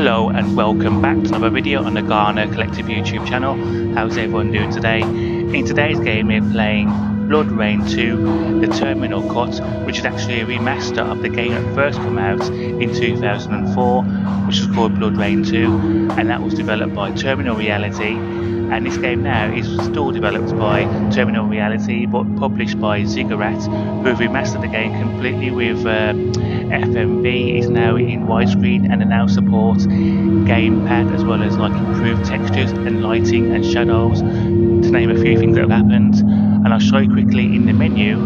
Hello and welcome back to another video on the Garner Collective YouTube channel. How's everyone doing today? In today's game we're playing BloodRayne 2 The Terminal Cut, which is actually a remaster of the game that first came out in 2004, which was called BloodRayne 2, and that was developed by Terminal Reality. And this game now is still developed by Terminal Reality but published by Ziggurat, who have remastered the game completely with FMV is now in widescreen and now supports gamepad as well as like improved textures and lighting and shadows, to name a few things that have happened. And I'll show you quickly in the menu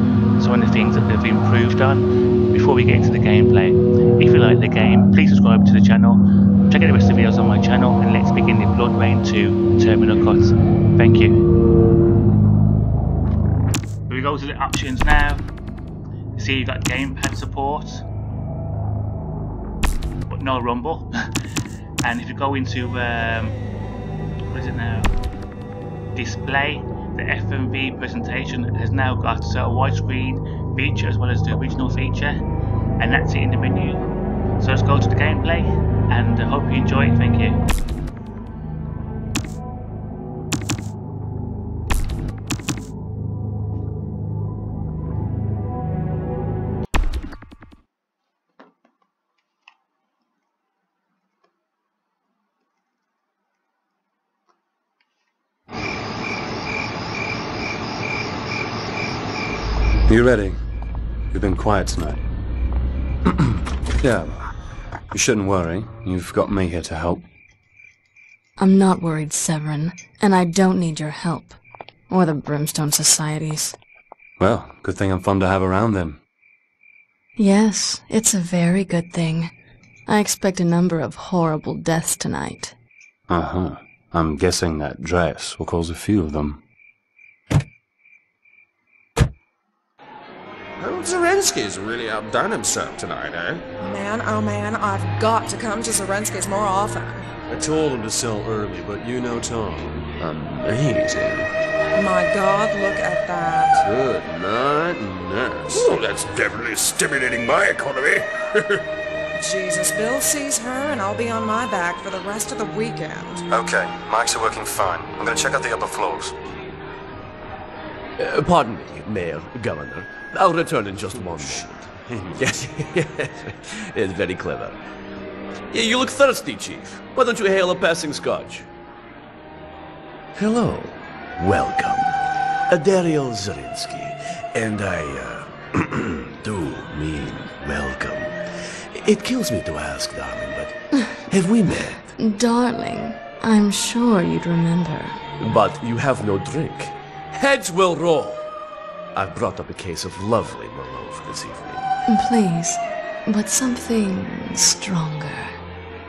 some of the things that they've improved on before we get into the gameplay. If you like the game, please subscribe to the channel, check out the rest of the videos on my channel, and let's begin the BloodRayne 2 Terminal Cut. Thank you. So we go to the options now. You see you've got gamepad support, but no rumble. And if you go into what is it now, display, the FMV presentation has now got a widescreen feature as well as the original feature, and that's it in the menu. So let's go to the gameplay, and I hope you enjoy it. Thank you. You ready? You've been quiet tonight. Yeah, you shouldn't worry. You've got me here to help. I'm not worried, Severin, and I don't need your help. Or the Brimstone Societies. Well, good thing I'm fun to have around them. Yes, it's a very good thing. I expect a number of horrible deaths tonight. Uh-huh. I'm guessing that dress will cause a few of them. Zerensky's really outdone himself tonight, eh? Man, oh man, I've got to come to Zerensky's more often. I told him to sell early, but you know Tom. I'm amazing. My God, look at that. Good night, nurse. Oh, that's definitely stimulating my economy. Jesus, Bill sees her, and I'll be on my back for the rest of the weekend. Okay, mics are working fine. I'm gonna check out the upper floors. Pardon me, Mayor, Governor. I'll return in just one minute. Yes, yes, it's very clever. You look thirsty, Chief. Why don't you hail a passing scotch? Hello. Welcome. Daryl Zerensky. And I, do mean welcome. It kills me to ask, darling, but have we met? Darling, I'm sure you'd remember. But you have no drink. Heads will roll. I've brought up a case of lovely Merlot this evening. Please, but something stronger.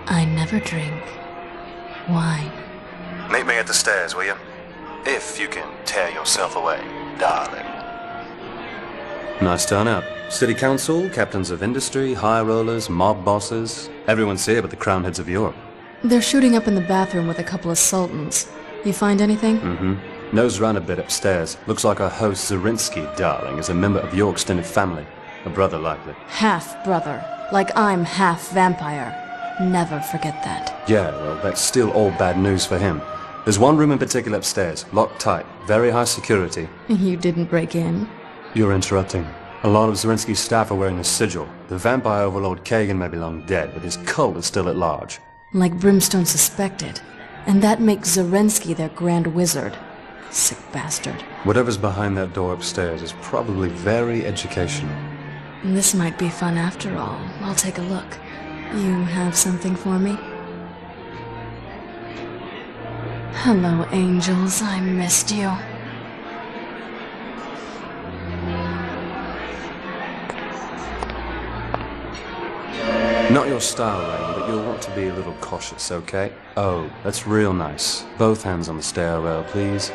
I never drink wine. Meet me at the stairs, will you? If you can tear yourself away, darling. Nice turnout. City Council, captains of industry, high rollers, mob bosses. Everyone's here but the crown heads of Europe. They're shooting up in the bathroom with a couple of sultans. You find anything? Mm-hmm. Nose run a bit upstairs. Looks like our host Zerensky, darling, is a member of your extended family. A brother, likely. Half-brother. Like I'm half-vampire. Never forget that. Yeah, well, that's still all bad news for him. There's one room in particular upstairs, locked tight, very high security. You didn't break in? You're interrupting. A lot of Zerensky's staff are wearing a sigil. The vampire overlord Kagan may be long dead, but his cult is still at large. Like Brimstone suspected. And that makes Zerensky their grand wizard. Sick bastard. Whatever's behind that door upstairs is probably very educational. This might be fun after all. I'll take a look. You have something for me? Hello, angels. I missed you. Not your style, Rayne, but you'll want to be a little cautious, okay? Oh, that's real nice. Both hands on the stairwell, please.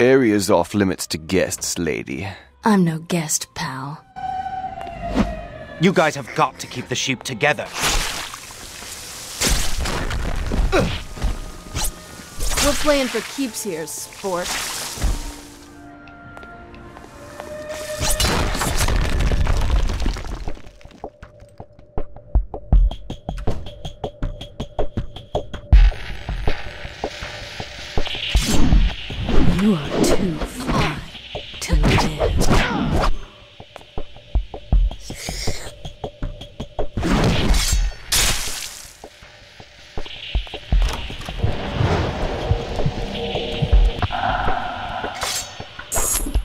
Area's off limits to guests, lady. I'm no guest, pal. You guys have got to keep the sheep together. We're playing for keeps here, sport. You are too fly to live.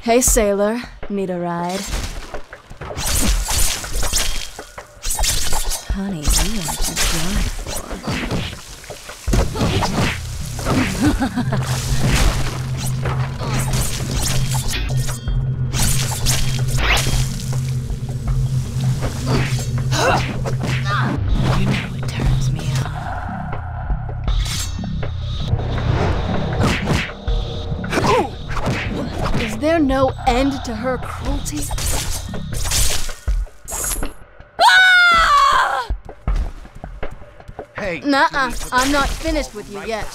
Hey, sailor. Need a ride? Honey, you are too dry for. No end to her cruelty. Hey, nuh-uh, I'm not finished with you yet.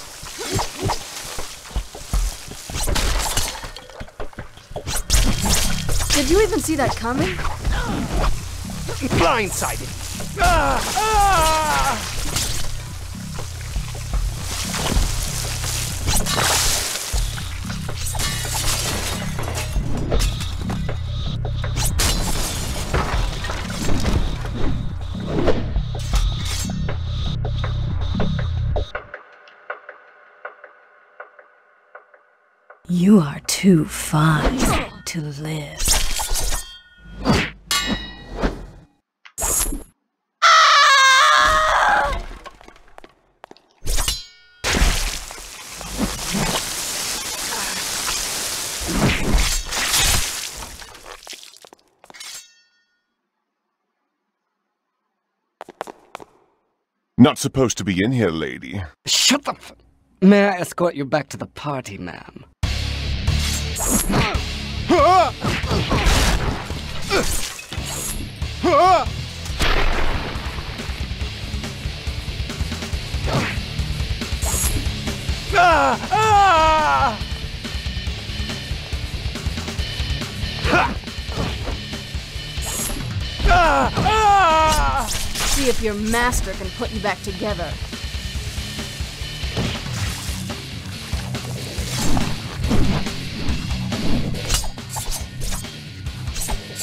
Did you even see that coming? Blindsided. You are too fine to live. Not supposed to be in here, lady. Shut up! May I escort you back to the party, ma'am? See if your master can put you back together.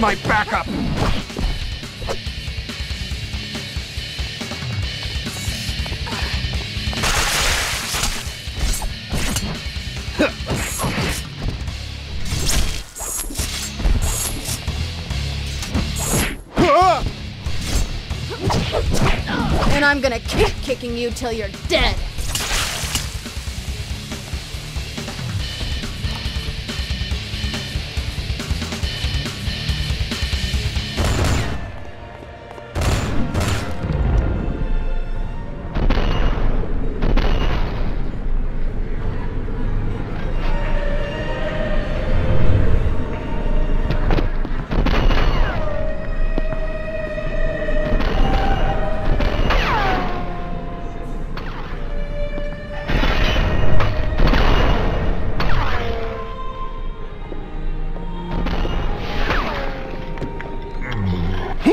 My backup! And I'm gonna keep kicking you till you're dead!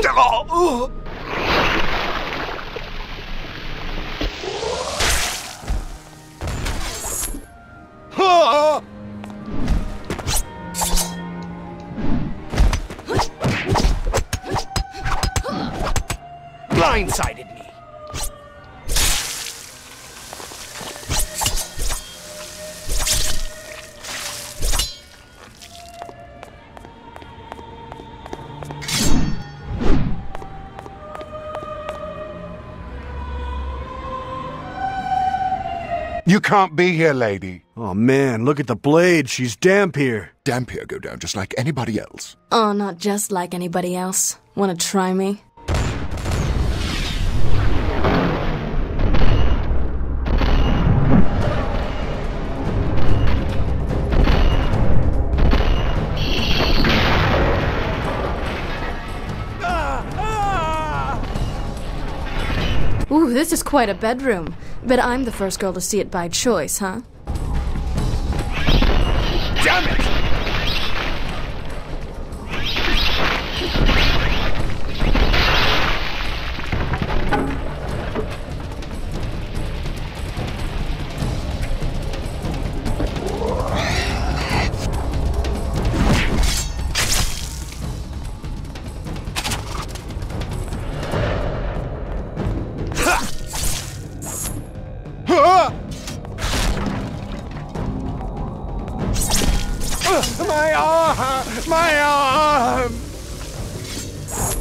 Blindsided me. You can't be here, lady. Oh man, look at the blade. She's Dhampir. Dhampir go down just like anybody else. Oh, not just like anybody else. Wanna try me? Ooh, this is quite a bedroom. But I'm the first girl to see it by choice, huh? Damn it! My arm!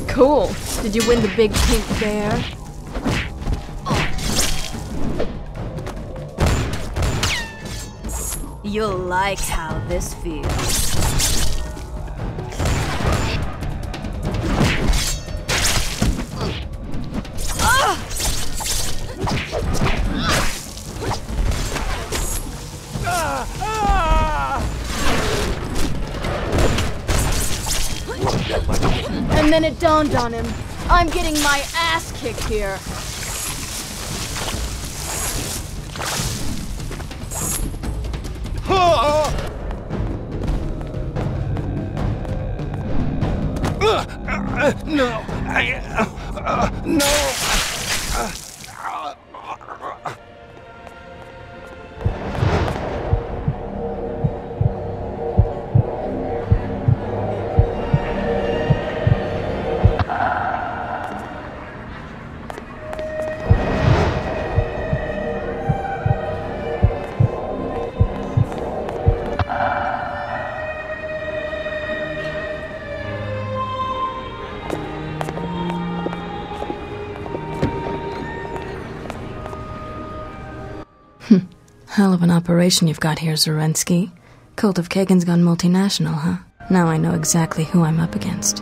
Cool. Did you win the big pink bear? You'll like how this feels. And then it dawned on him, I'm getting my ass kicked here. Hell of an operation you've got here, Zarensky. Cult of Kagan's gone multinational, huh? Now I know exactly who I'm up against.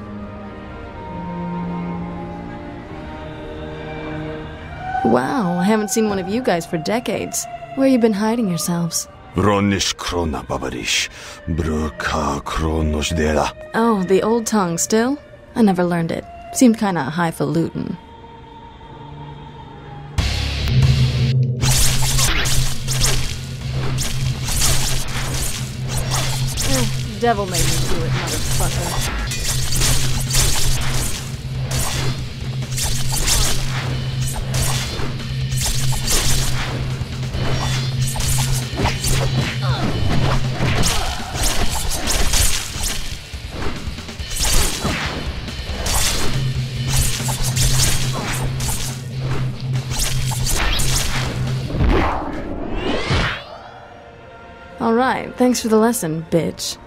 Wow, I haven't seen one of you guys for decades. Where you been hiding yourselves? Vronish krona babarish, bruka kronos dela. Oh, the old tongue still? I never learned it. Seemed kinda highfalutin. Devil made me do it, motherfucker. All right, thanks for the lesson, bitch.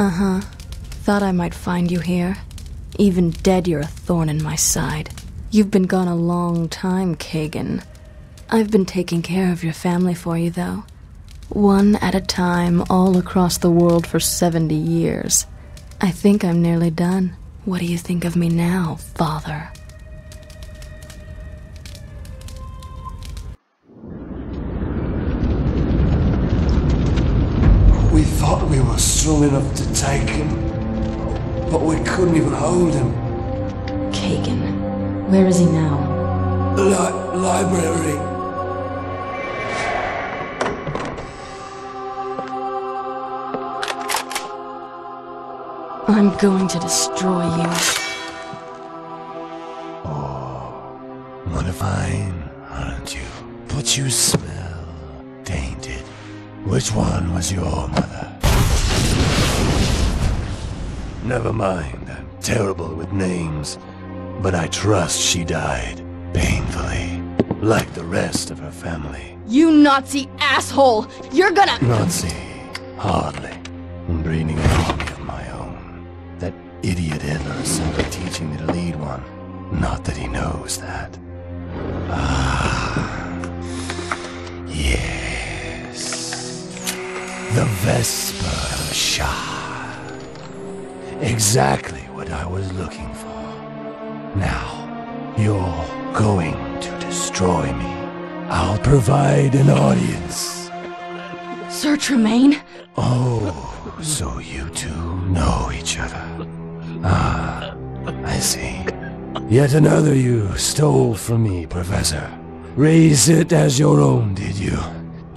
Uh-huh. Thought I might find you here. Even dead, you're a thorn in my side. You've been gone a long time, Kagan. I've been taking care of your family for you, though. One at a time, all across the world for 70 years. I think I'm nearly done. What do you think of me now, Father? We thought we were strong enough to take him, but we couldn't even hold him. Kagan, where is he now? Library. I'm going to destroy you. Oh, modifying, aren't you? But you smell tainted. Which one was your mother? Never mind, I'm terrible with names. But I trust she died painfully, like the rest of her family. You Nazi asshole! You're gonna— Nazi? Hardly. I'm breeding an army of my own. Idiot Hitler simply teaching me to lead one. Not that he knows that. Ah, yes. The Vesper Shard. Exactly what I was looking for. Now, you're going to destroy me. I'll provide an audience. Sir Tremaine? Oh, so you two know each other. Ah, I see. Yet another you stole from me, Professor. Raise it as your own, did you?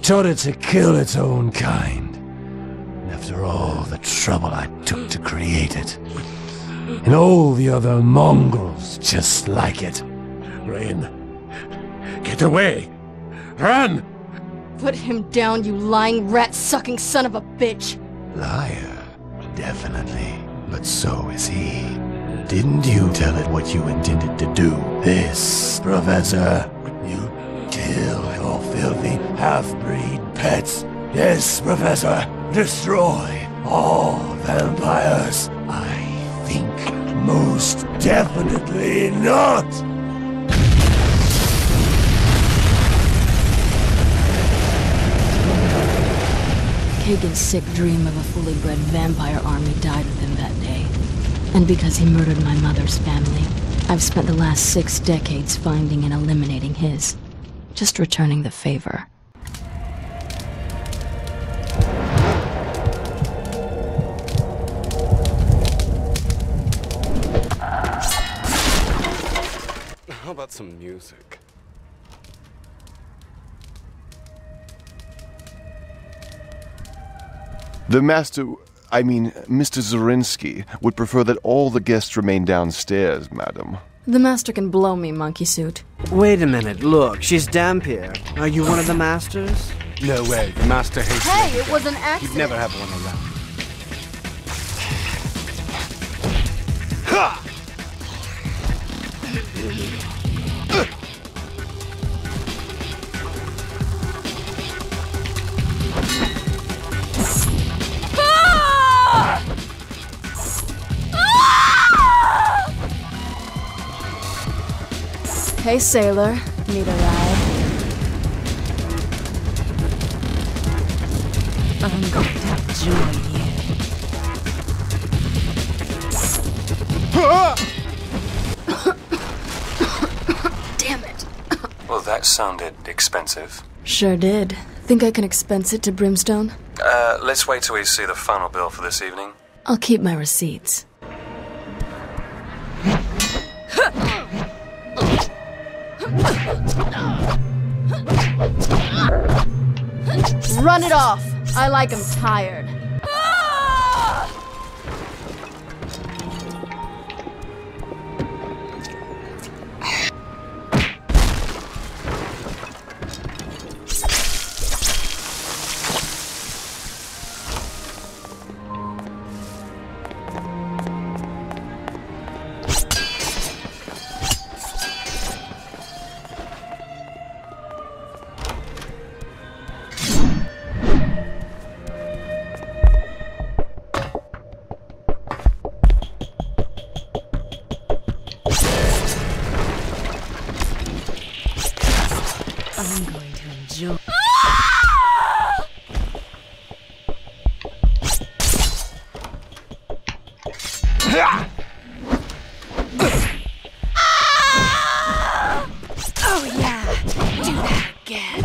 Taught it to kill its own kind. And after all the trouble I took to create it, and all the other mongrels just like it. Rayne, get away! Run! Put him down, you lying, rat-sucking son of a bitch! Liar, definitely. But so is he. Didn't you tell it what you intended to do? This, Professor. You kill your filthy half-breed pets. Yes, Professor. Destroy all vampires. I think most definitely not. Kagan's sick dream of a fully bred vampire army died with him that day. And because he murdered my mother's family, I've spent the last 6 decades finding and eliminating his. Just returning the favor. How about some music? The master, Mr. Zorinsky, would prefer that all the guests remain downstairs, madam. The master can blow me, monkey suit. Wait a minute, look, she's Dhampir. Are you one of the masters? No way, the master hates me. Hey, it was an accident. You'd never have one around. Ha! Hey, sailor. Need a ride? I'm going to join you. Damn it. Well, that sounded expensive. Sure did. Think I can expense it to Brimstone? Let's wait till we see the final bill for this evening. I'll keep my receipts. Run it off! I like 'em tired. I'm going to enjoy. Ah! Ah! Oh yeah, do that again.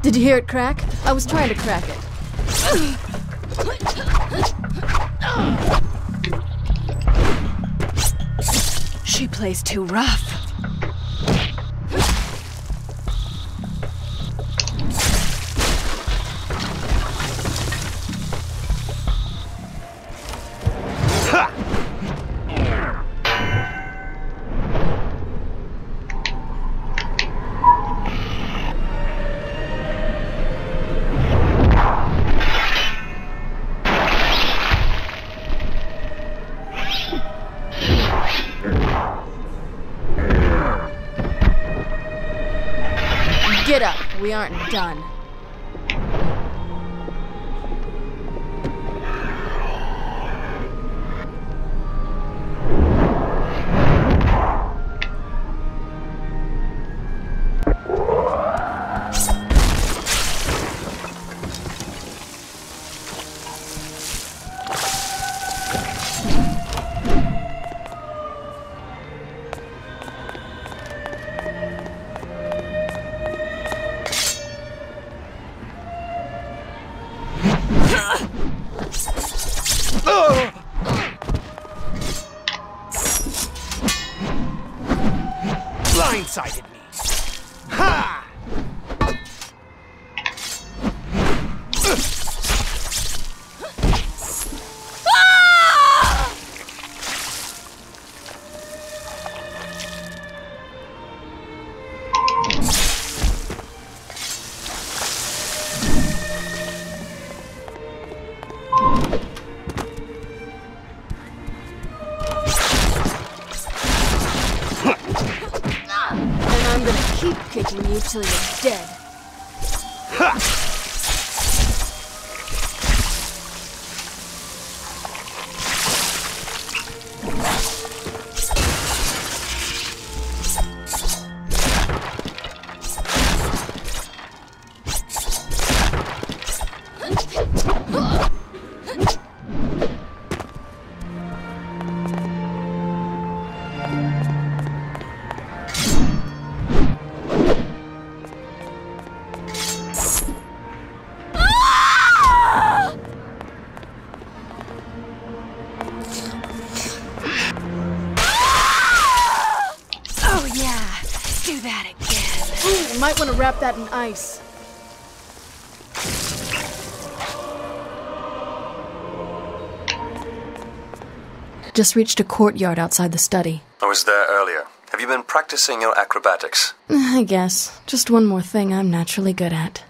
Did you hear it crack? I was trying to crack it. She plays too rough. Get up, we aren't done. Blindsided me. Ha! Ah! I'm gonna keep kicking you till you're dead. Ha! Do that again. Ooh, you might want to wrap that in ice. Just reached a courtyard outside the study. I was there earlier. Have you been practicing your acrobatics? I guess. Just one more thing I'm naturally good at.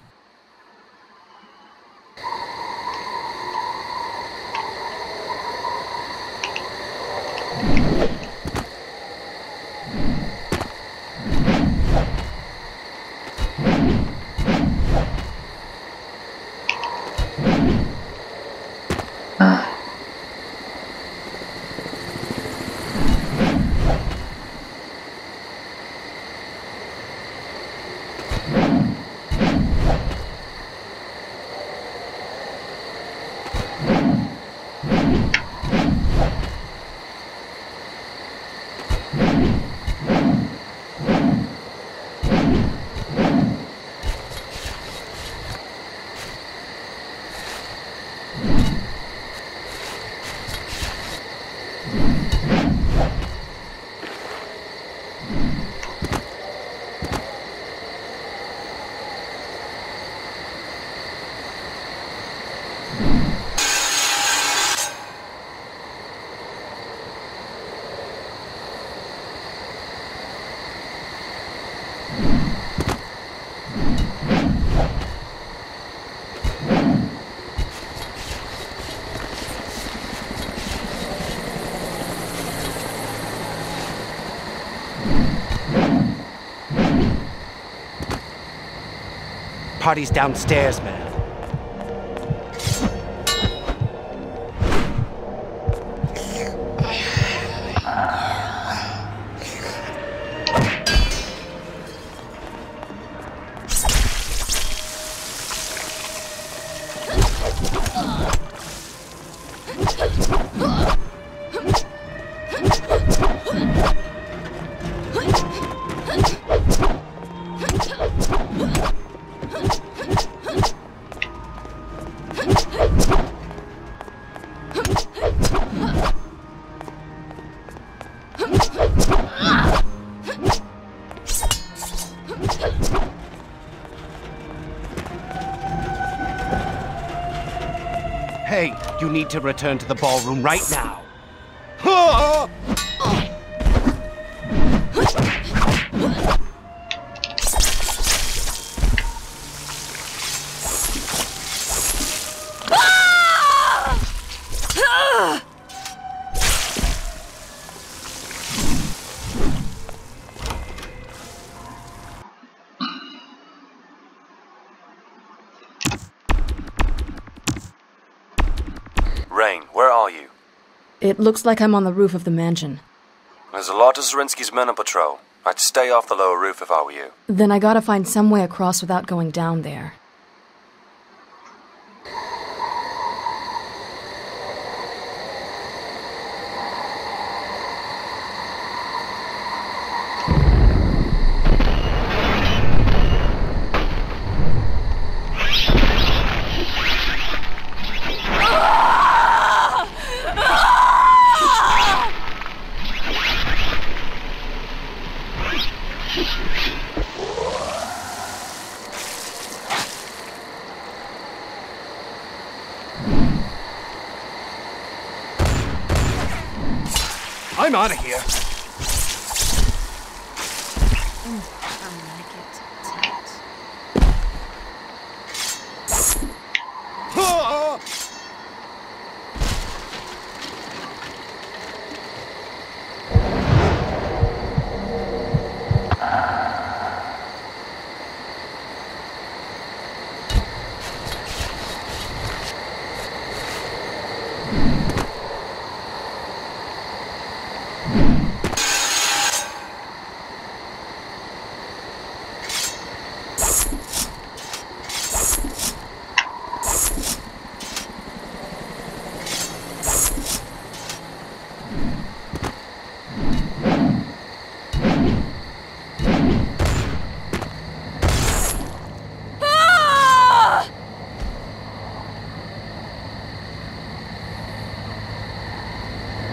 party's downstairs, man. Hey, you need to return to the ballroom right now. It looks like I'm on the roof of the mansion. There's a lot of Zirinsky's men on patrol. I'd stay off the lower roof if I were you. Then I gotta find some way across without going down there. I'm out of here.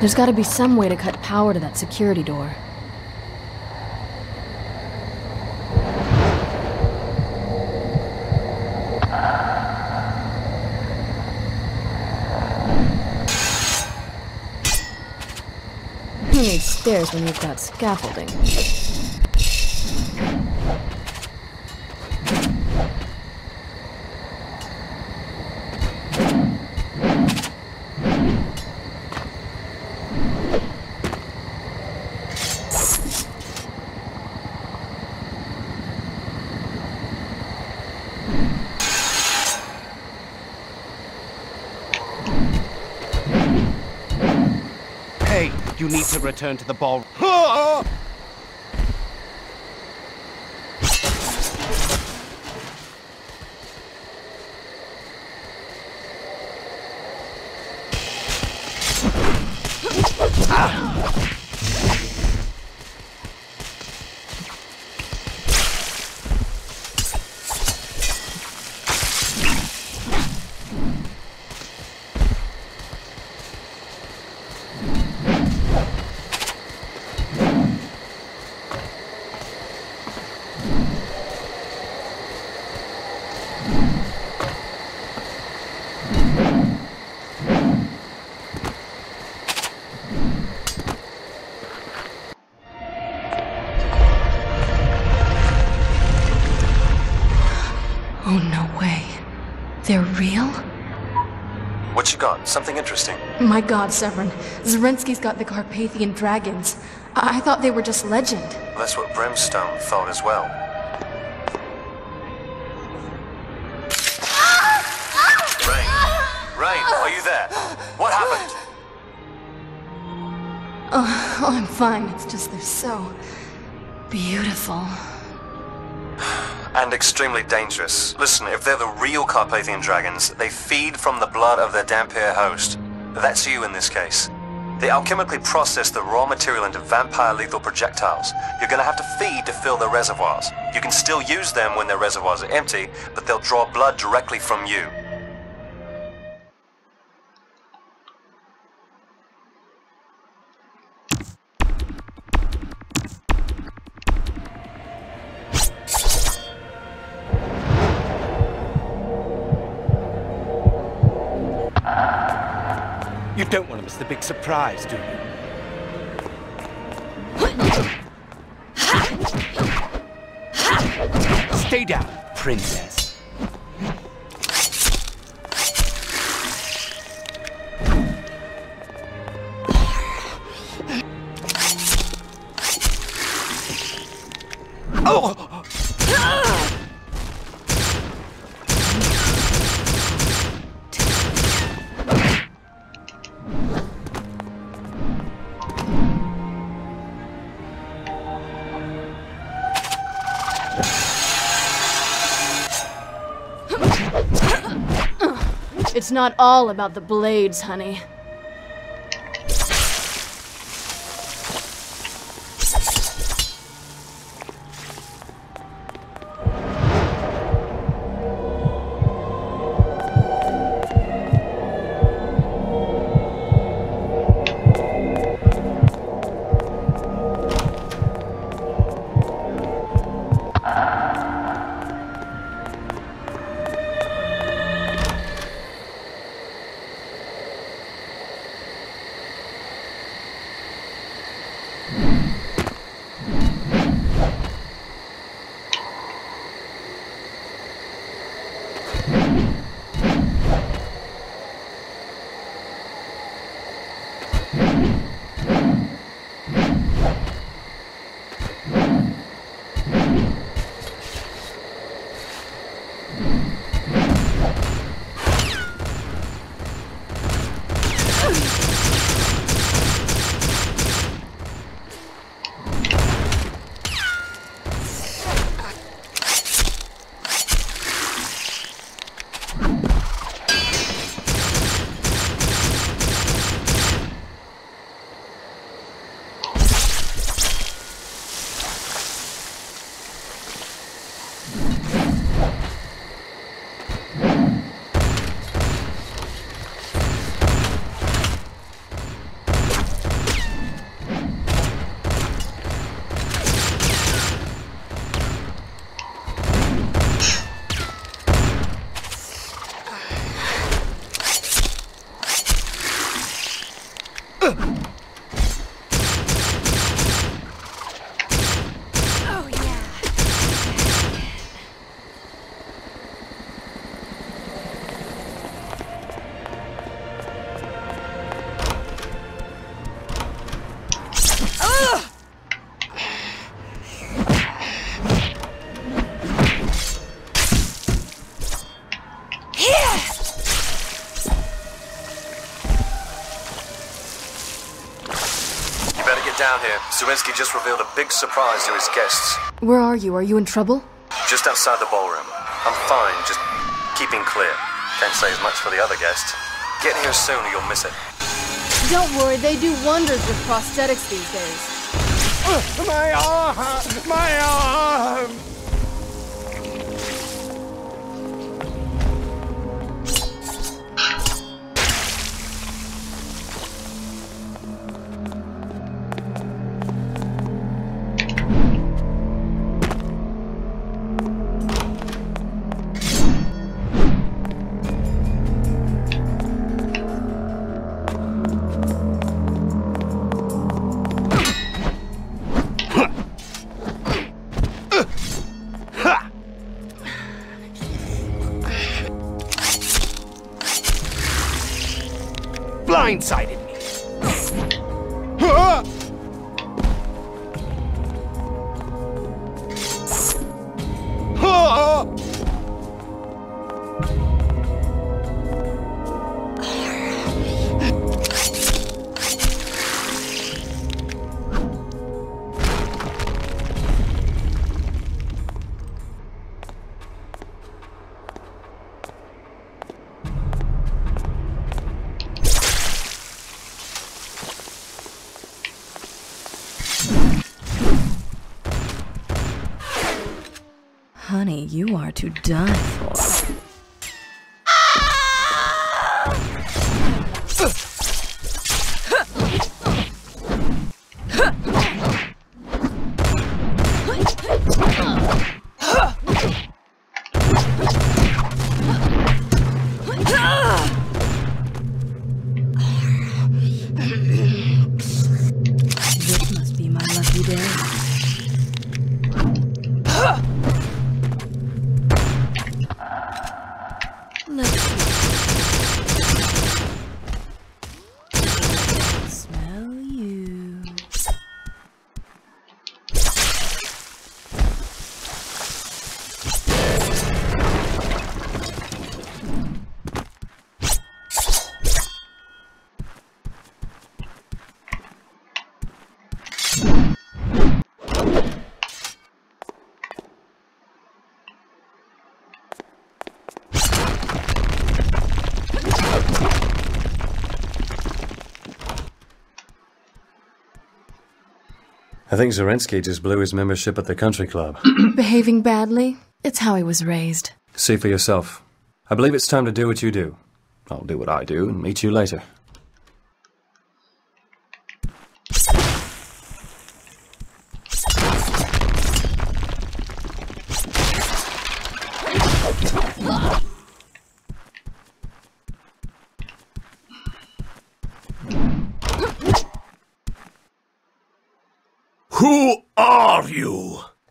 There's gotta be some way to cut power to that security door. Who needs stairs when you've got scaffolding? You need to return to the ballroom. They're real? What you got? Something interesting. My God, Severin. Zirinsky's got the Carpathian dragons. I thought they were just legend. Well, that's what Brimstone thought as well. there? What happened? Oh, I'm fine. It's just they're so beautiful. And extremely dangerous. Listen, if they're the real Carpathian dragons, they feed from the blood of their Dhampir host. That's you in this case. They alchemically process the raw material into vampire lethal projectiles. You're gonna have to feed to fill their reservoirs. You can still use them when their reservoirs are empty, but they'll draw blood directly from you. You don't want to miss the big surprise, do you? Stay down, princess. Oh! It's not all about the blades, honey. Down here. Zirinsky just revealed a big surprise to his guests. Where are you? Are you in trouble? Just outside the ballroom. I'm fine, just keeping clear. Can't say as much for the other guests. Get here soon or you'll miss it. Don't worry, they do wonders with prosthetics these days. My arm! My arm! Blindsided me. Honey, you are to die for. I think Zerensky just blew his membership at the country club. Behaving badly? It's how he was raised. See for yourself. I believe it's time to do what you do. I'll do what I do and meet you later.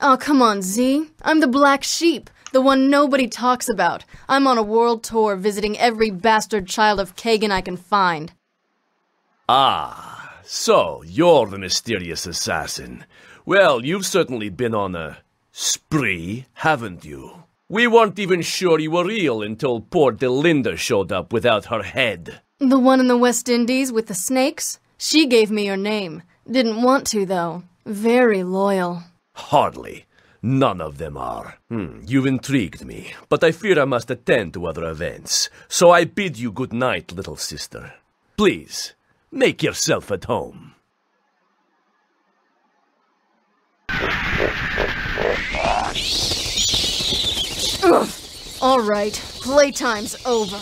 Oh, come on, Z. I'm the black sheep, the one nobody talks about. I'm on a world tour visiting every bastard child of Kagan I can find. Ah, so you're the mysterious assassin. Well, you've certainly been on a spree, haven't you? We weren't even sure you were real until poor Delinda showed up without her head. The one in the West Indies with the snakes? She gave me her name. Didn't want to, though. Very loyal. Hardly. None of them are. You've intrigued me, but I fear I must attend to other events, so I bid you good night, little sister. Please, make yourself at home. Ugh. All right, playtime's over.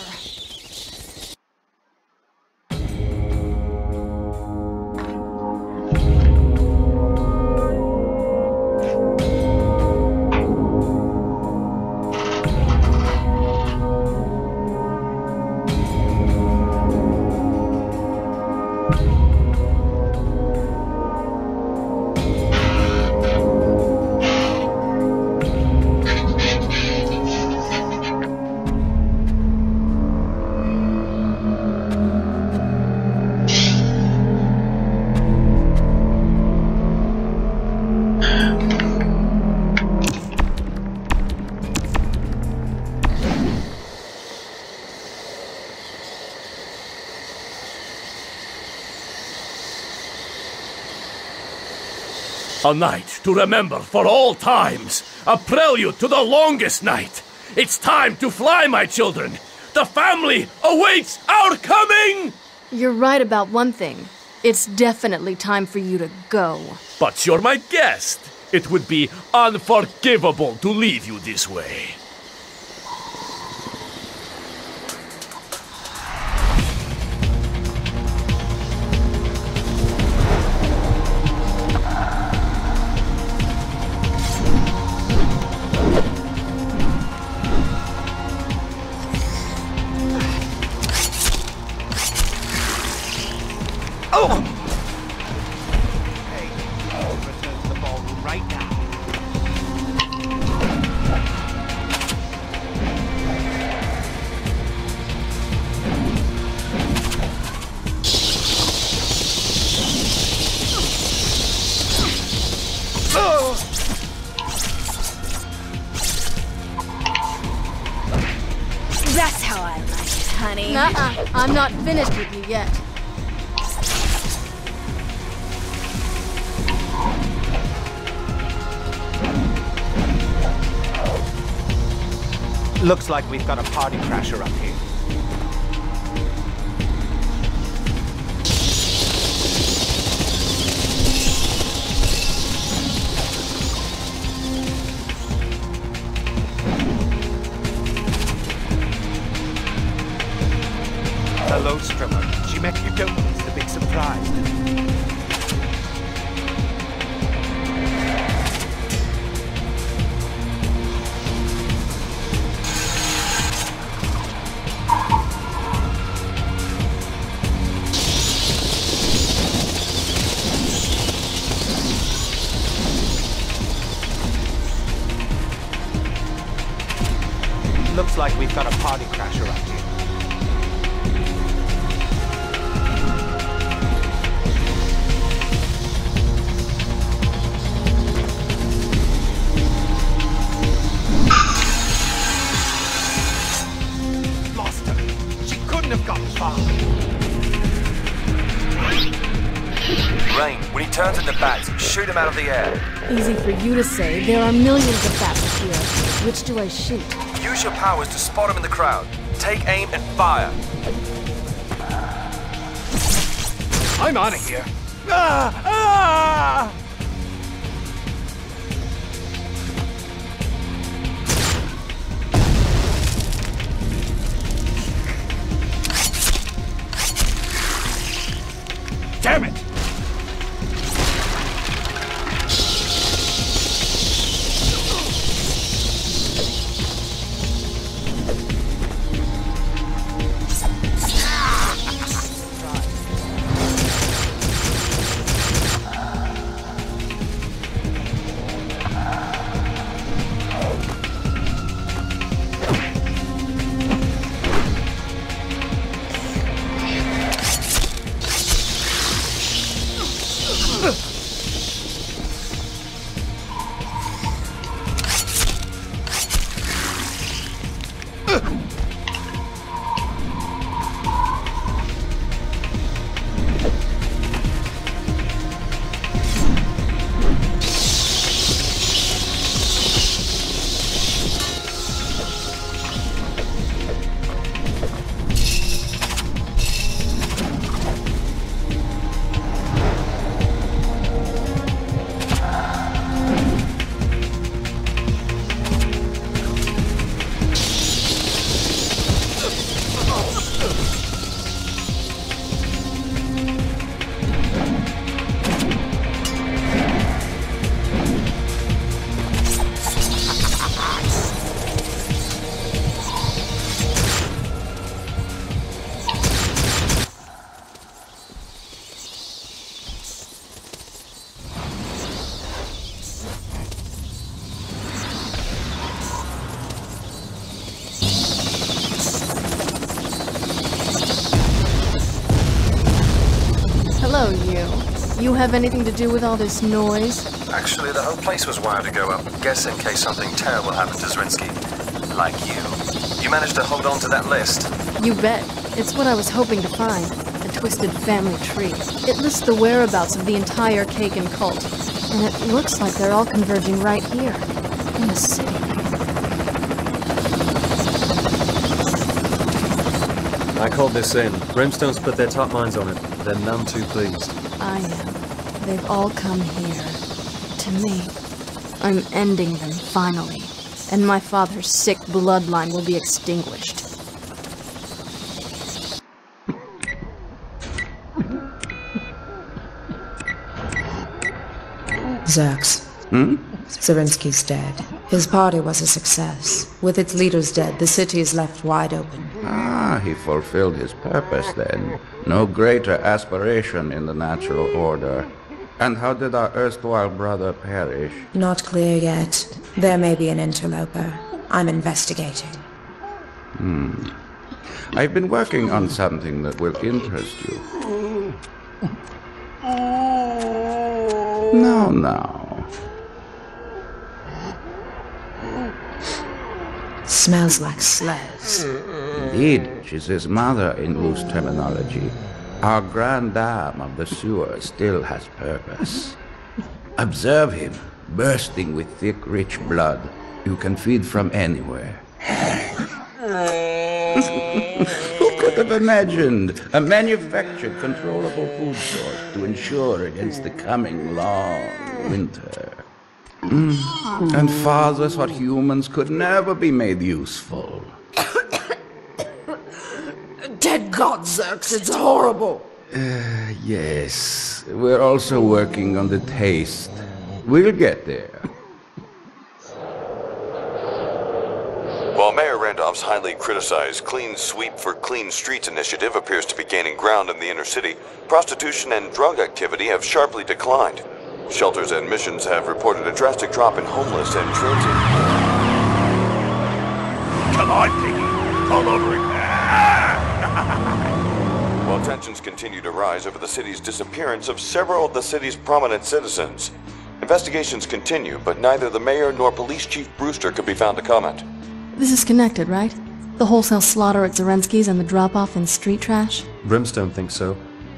A night to remember for all times, a prelude to the longest night. It's time to fly, my children. The family awaits our coming! You're right about one thing. It's definitely time for you to go. But you're my guest. It would be unforgivable to leave you this way. I'm not finished with you yet. Looks like we've got a party crasher up here. Looks like we've got a party crasher up here. Rayne, when he turns into bats, shoot him out of the air. Easy for you to say. There are millions of bats here. Which do I shoot? Use your powers to spot him in the crowd. Take aim and fire. I'm out of here. Damn it! You have anything to do with all this noise? Actually, the whole place was wired to go up. Guess in case something terrible happened to Zrinski. Like you. You managed to hold on to that list. You bet. It's what I was hoping to find. A twisted family tree. It lists the whereabouts of the entire Kagan cult. And it looks like they're all converging right here. In the city. I called this in. Brimstone's put their top minds on it. They're none too pleased. I am. They've all come here. To me. I'm ending them, finally. And my father's sick bloodline will be extinguished. Zerx. Hmm? Zirinsky's dead. His party was a success. With its leaders dead, the city is left wide open. Ah, he fulfilled his purpose then. No greater aspiration in the natural order. And how did our erstwhile brother perish? Not clear yet. There may be an interloper. I'm investigating. Hmm. I've been working on something that will interest you. Now, now. Smells like slurs. Indeed, she's his mother in loose terminology. Our grand dame of the sewer still has purpose. Observe him, bursting with thick, rich blood. You can feed from anywhere. Who could have imagined a manufactured, controllable food source to ensure against the coming long winter? And father thought humans could never be made useful. Dead God, Zerx, it's horrible! Yes. We're also working on the taste. We'll get there. While Mayor Randolph's highly criticized Clean Sweep for Clean Streets initiative appears to be gaining ground in the inner city, prostitution and drug activity have sharply declined. Shelters and missions have reported a drastic drop in homeless and transient... a live piggy. All over it. While tensions continue to rise over the city's disappearance of several of the city's prominent citizens, investigations continue, but neither the mayor nor police chief Brewster could be found to comment. This is connected, right? The wholesale slaughter at Zarensky's and the drop-off in street trash? Brimstone thinks so.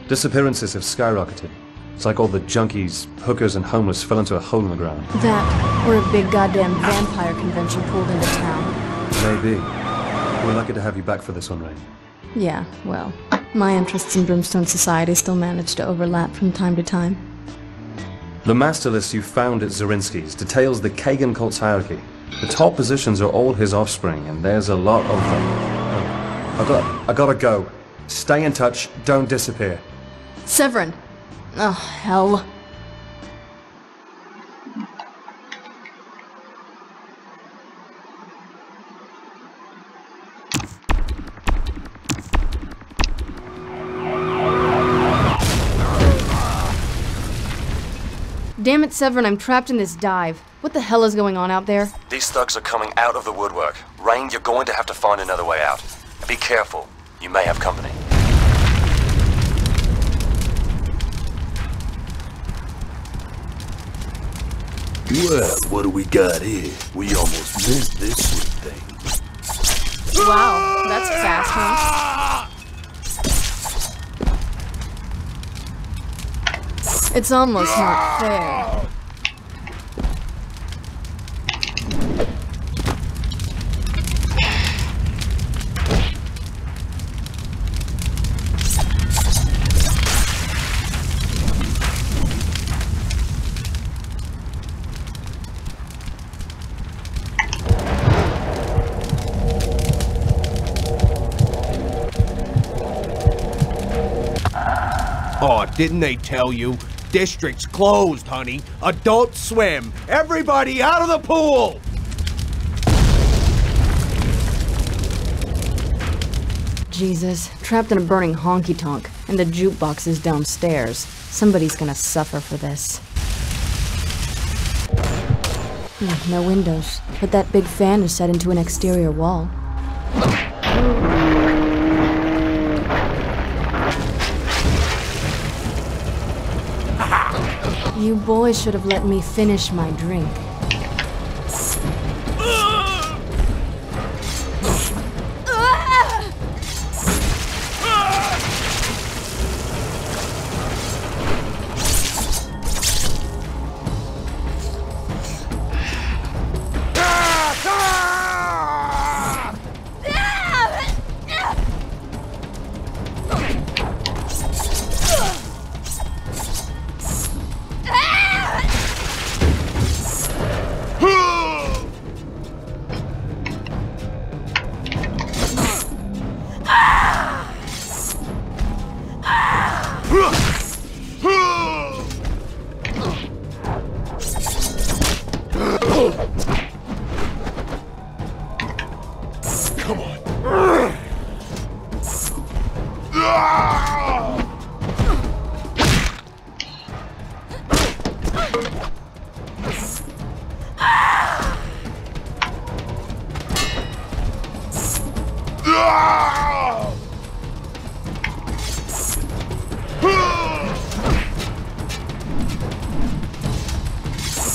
Disappearances have skyrocketed. It's like all the junkies, hookers, and homeless fell into a hole in the ground. That, or a big goddamn vampire convention pulled into town. Maybe. We're lucky to have you back for this one, Rayne. Yeah, well, my interests in Brimstone Society still manage to overlap from time to time. The master list you found at Zarinsky's details the Kagan cult's hierarchy. The top positions are all his offspring, and there's a lot of them. Oh, I gotta go. Stay in touch, don't disappear. Severin! Oh, hell. Damn it, Severin, I'm trapped in this dive. What the hell is going on out there? These thugs are coming out of the woodwork. Rayne, you're going to have to find another way out. And be careful. You may have company. Well, what do we got here? We almost missed this sweet thing. Wow, that's fast, huh? It's almost not fair. Oh, didn't they tell you? District's closed, honey. Adult swim. Everybody out of the pool! Jesus, trapped in a burning honky-tonk, and the jukebox is downstairs. Somebody's gonna suffer for this. No windows, but that big fan is set into an exterior wall. You boys should have let me finish my drink.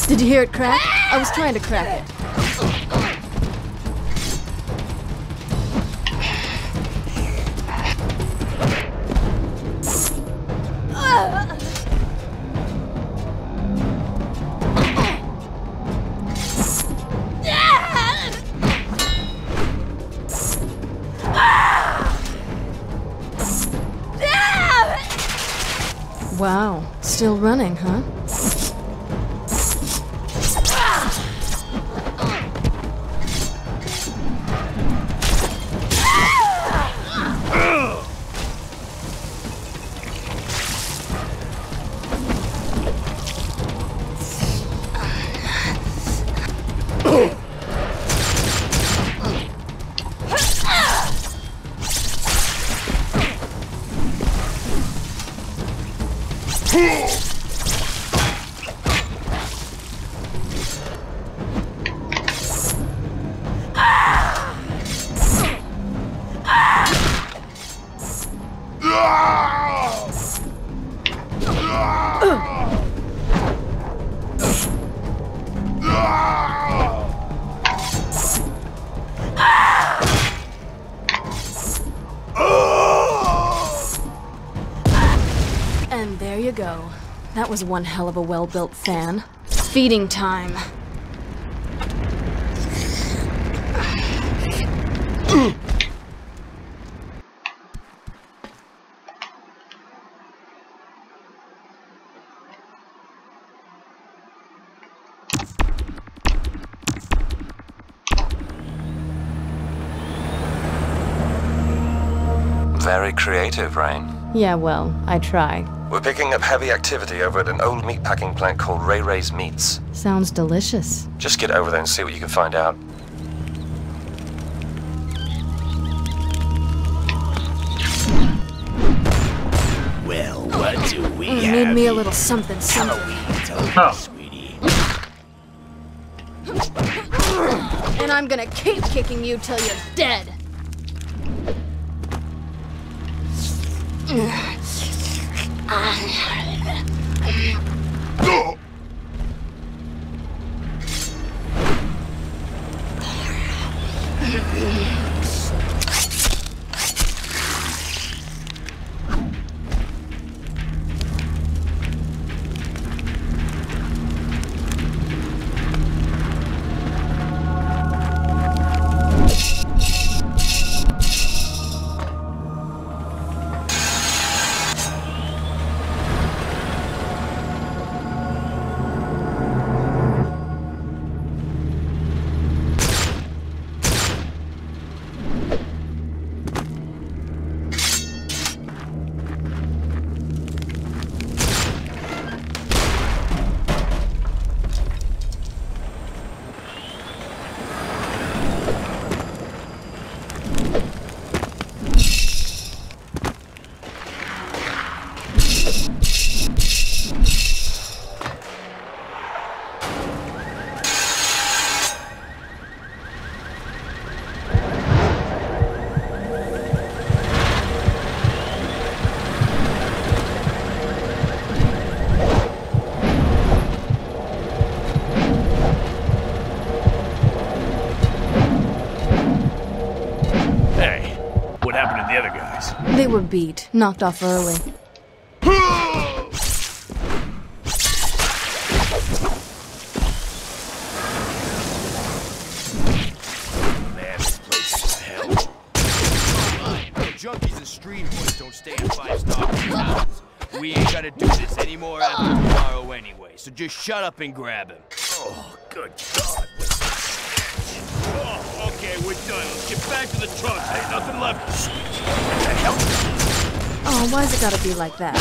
Did you hear it crack? I was trying to crack it. Wow, still running, huh? go. That was one hell of a well-built fan. It's feeding time. Very creative, Rayne. Yeah, well, I try. We're picking up heavy activity over at an old meatpacking plant called Ray Ray's Meats. Sounds delicious. Just get over there and see what you can find out. Well, what do we have? Made me a little something, something. Oh. And I'm gonna keep kicking you till you're dead. They were beat, knocked off early. Man, this place is hell. Junkies and street boys don't stay in five-star houses. We ain't gotta do this anymore after tomorrow anyway, so just shut up and grab him. Oh, good God. Oh, okay, we're done. Let's get back to the truck. Ain't nothing left. What the hell? Oh, why's it gotta be like that?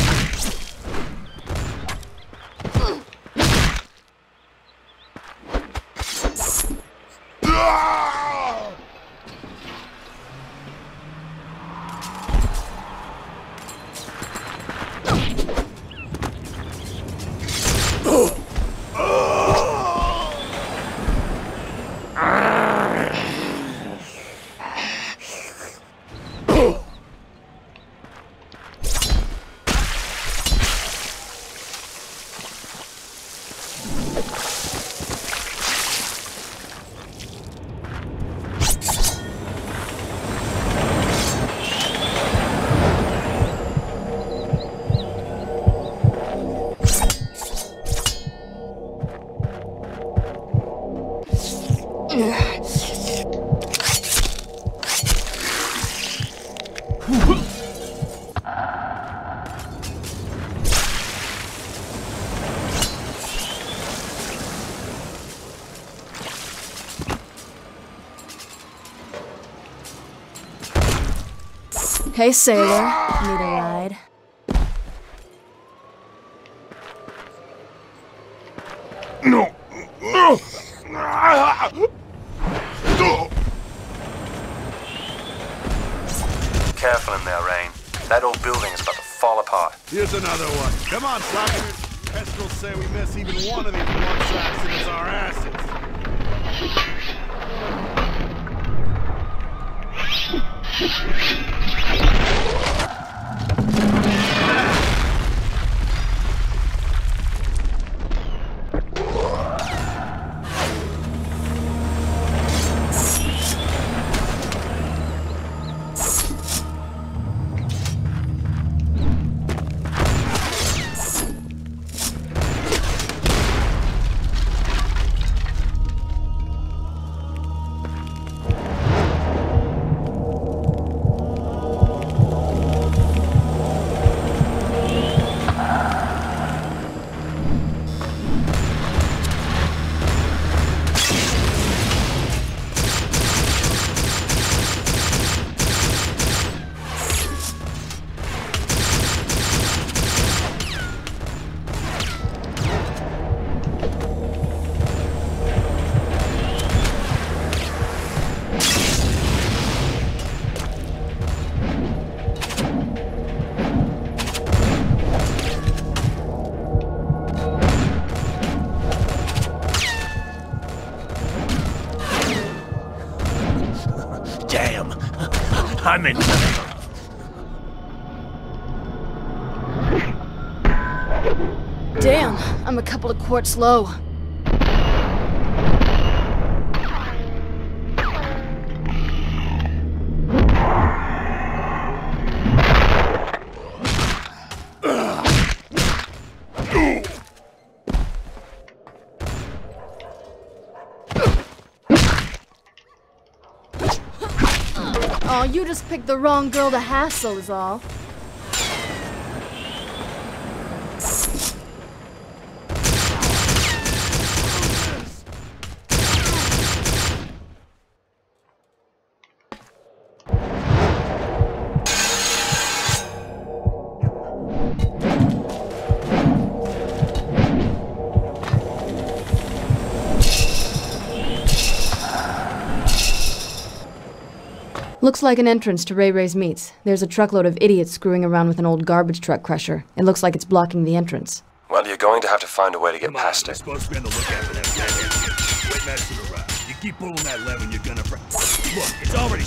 Hey, sailor. Need a ride? No. Careful in there, Rayne. That old building is about to fall apart. Here's another one. Come on, slackers. Kestrel say we miss even one of these one-shots and it's our asses. punishment. Damn, I'm a couple of quarts low. Oh, you just picked the wrong girl to hassle is all. Looks like an entrance to Ray Ray's Meats. There's a truckload of idiots screwing around with an old garbage truck crusher. It looks like it's blocking the entrance. Well, you're going to have to find a way to get past it. Supposed to be on the lookout for that. Wait, master to arrive. You keep pulling that lever, you're gonna. Look, it's already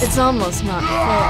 It's almost not fair.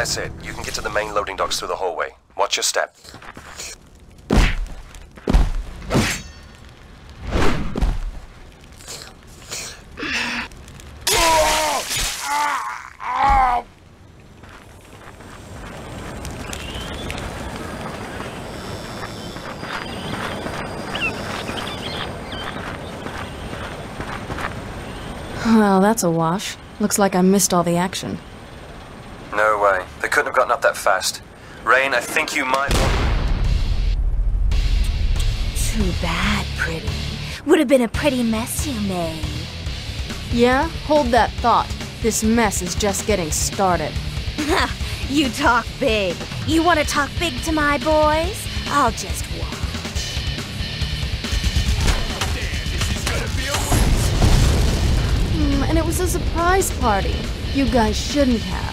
That's it. You can get to the main loading docks through the hallway. Watch your step. Well, that's a wash. Looks like I missed all the action. No way. They couldn't have gotten up that fast. Rayne, I think you might... Too bad, pretty. Would have been a pretty mess you made. Yeah? Hold that thought. This mess is just getting started. You talk big. You want to talk big to my boys? I'll just watch. And it was a surprise party. You guys shouldn't have.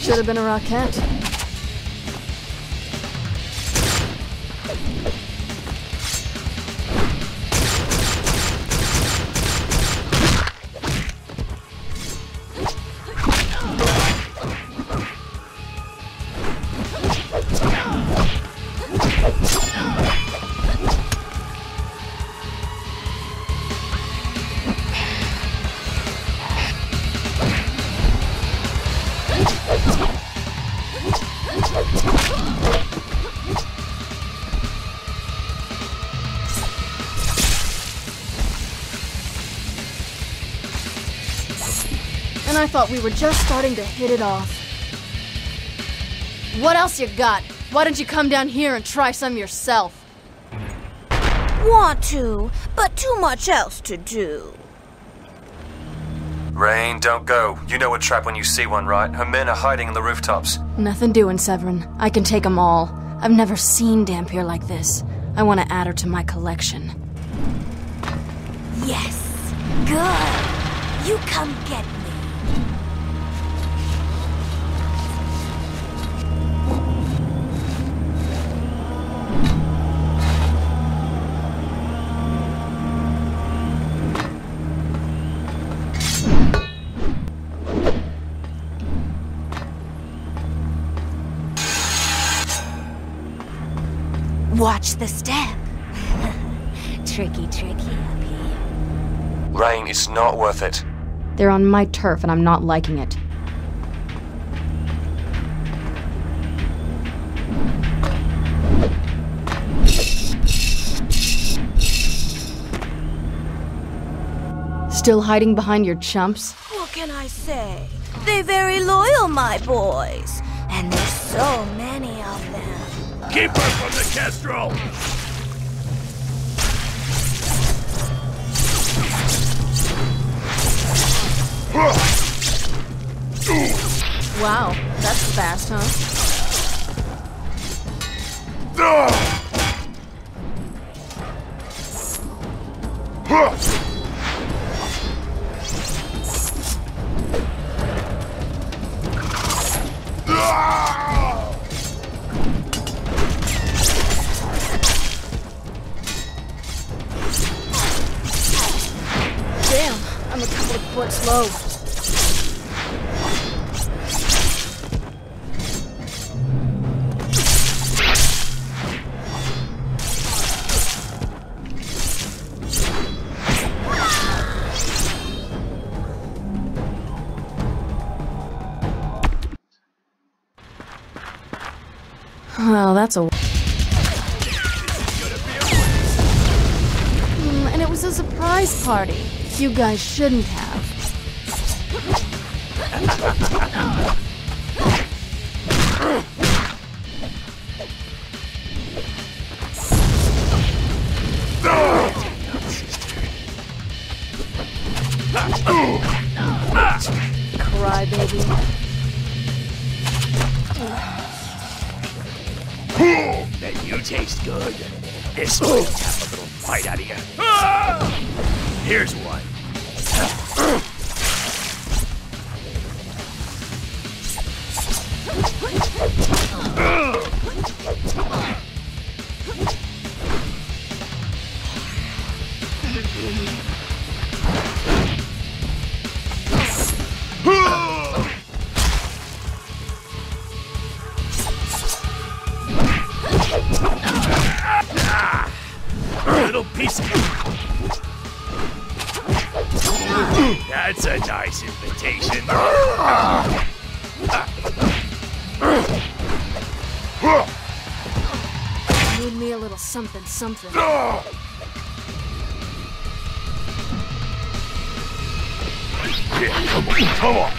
Should have been a rockette. And I thought we were just starting to hit it off. What else you got? Why don't you come down here and try some yourself? Want to, but too much else to do. Rayne, don't go. You know a trap when you see one, right? Her men are hiding in the rooftops. Nothing doing, Severin. I can take them all. I've never seen Dhampir like this. I want to add her to my collection. Yes. Good. You come get me. Watch the step. Tricky up here. Rayne, it's not worth it. They're on my turf and I'm not liking it. Still hiding behind your chumps? What can I say? They're very loyal, my boys. And they're So many of them. Keep her from the Kestrel! Wow, that's fast, huh? Slow. Well, that's a... and it was a surprise party. You guys shouldn't have. Cry, baby. Then you taste good. This will tap a little fight out of you. Here's one. That's a nice invitation. Need me a little something, something. Yeah, come on, come on.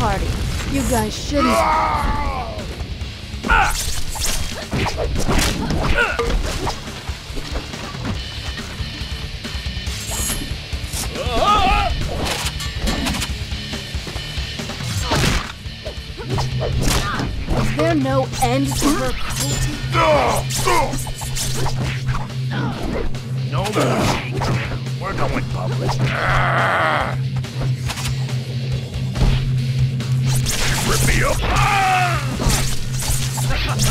Party. You guys shouldn't. Is there no end to her cruelty? No more. We're going public.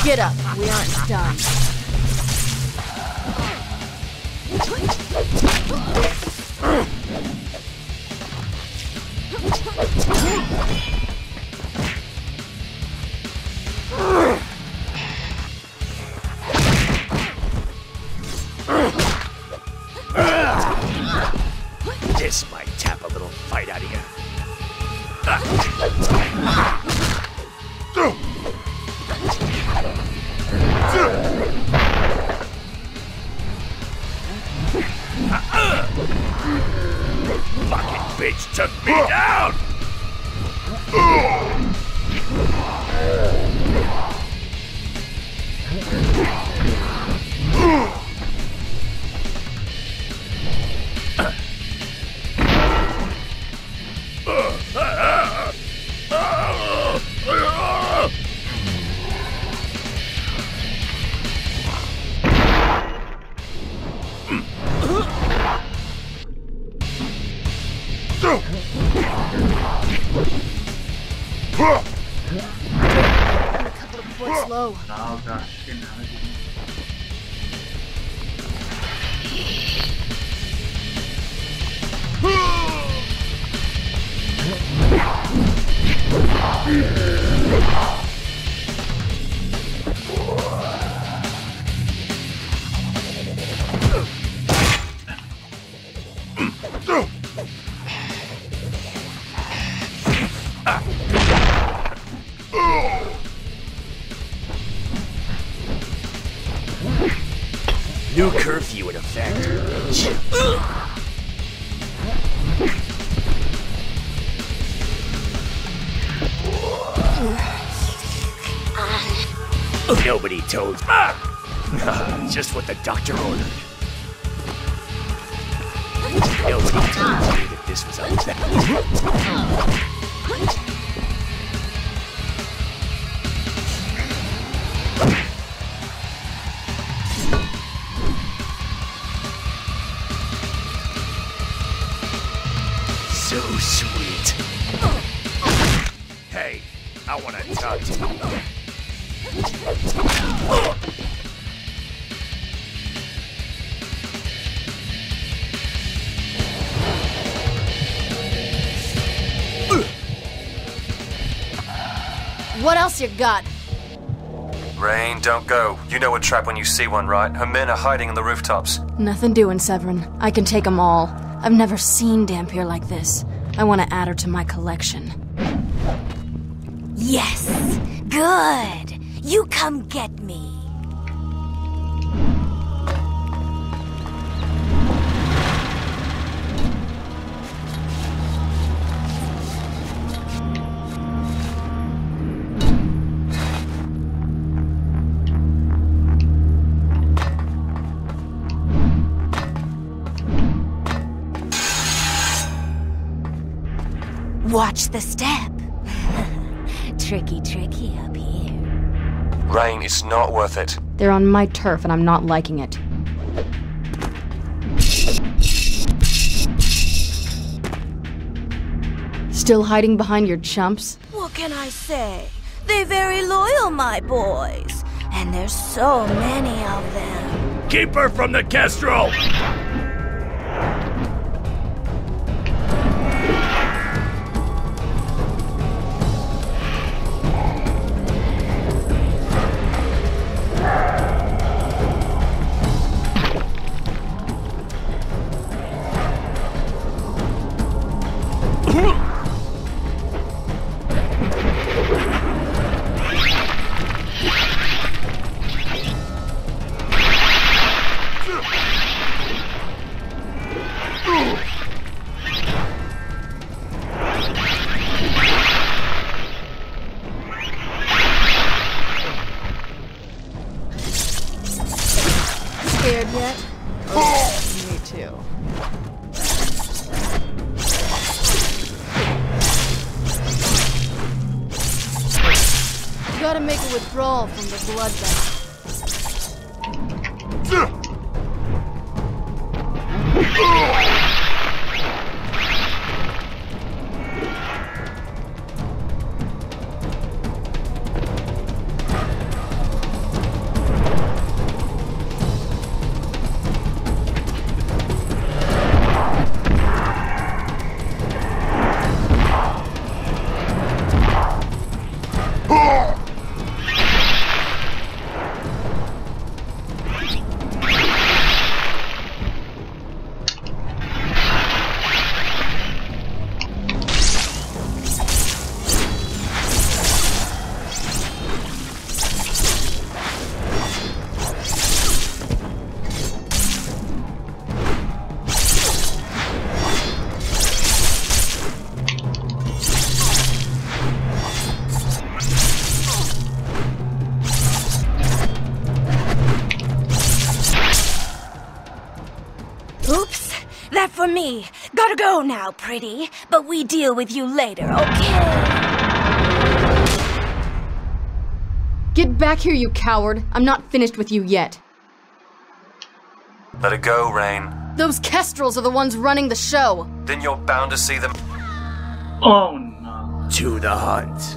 Get up, we aren't done. This might tap a little fight out of you. Fucking bitch took me down! I'm a couple of points low. Oh gosh, shit, now this is... New curfew in effect. Nobody told you. Ah! Just what the doctor ordered. Nobody told me that this was unfair. So sweet. Hey, I want to talk to you. What else you got? Rayne, don't go. You know a trap when you see one, right? Her men are hiding in the rooftops. Nothing doing, Severin. I can take them all. I've never seen Dhampir like this. I want to add her to my collection. Yes! Good! You come get me. Watch the step. Tricky, tricky up here. Rayne, it's not worth it. They're on my turf and I'm not liking it. Still hiding behind your chumps? What can I say? They're very loyal, my boys. And there's so many of them. Keep her from the Kestrel! Gotta make a withdrawal from the blood me. Gotta go now, pretty. But we deal with you later, okay? Get back here, you coward. I'm not finished with you yet. Let it go, Rayne. Those Kestrels are the ones running the show. Then you're bound to see them. Oh no. To the hunt.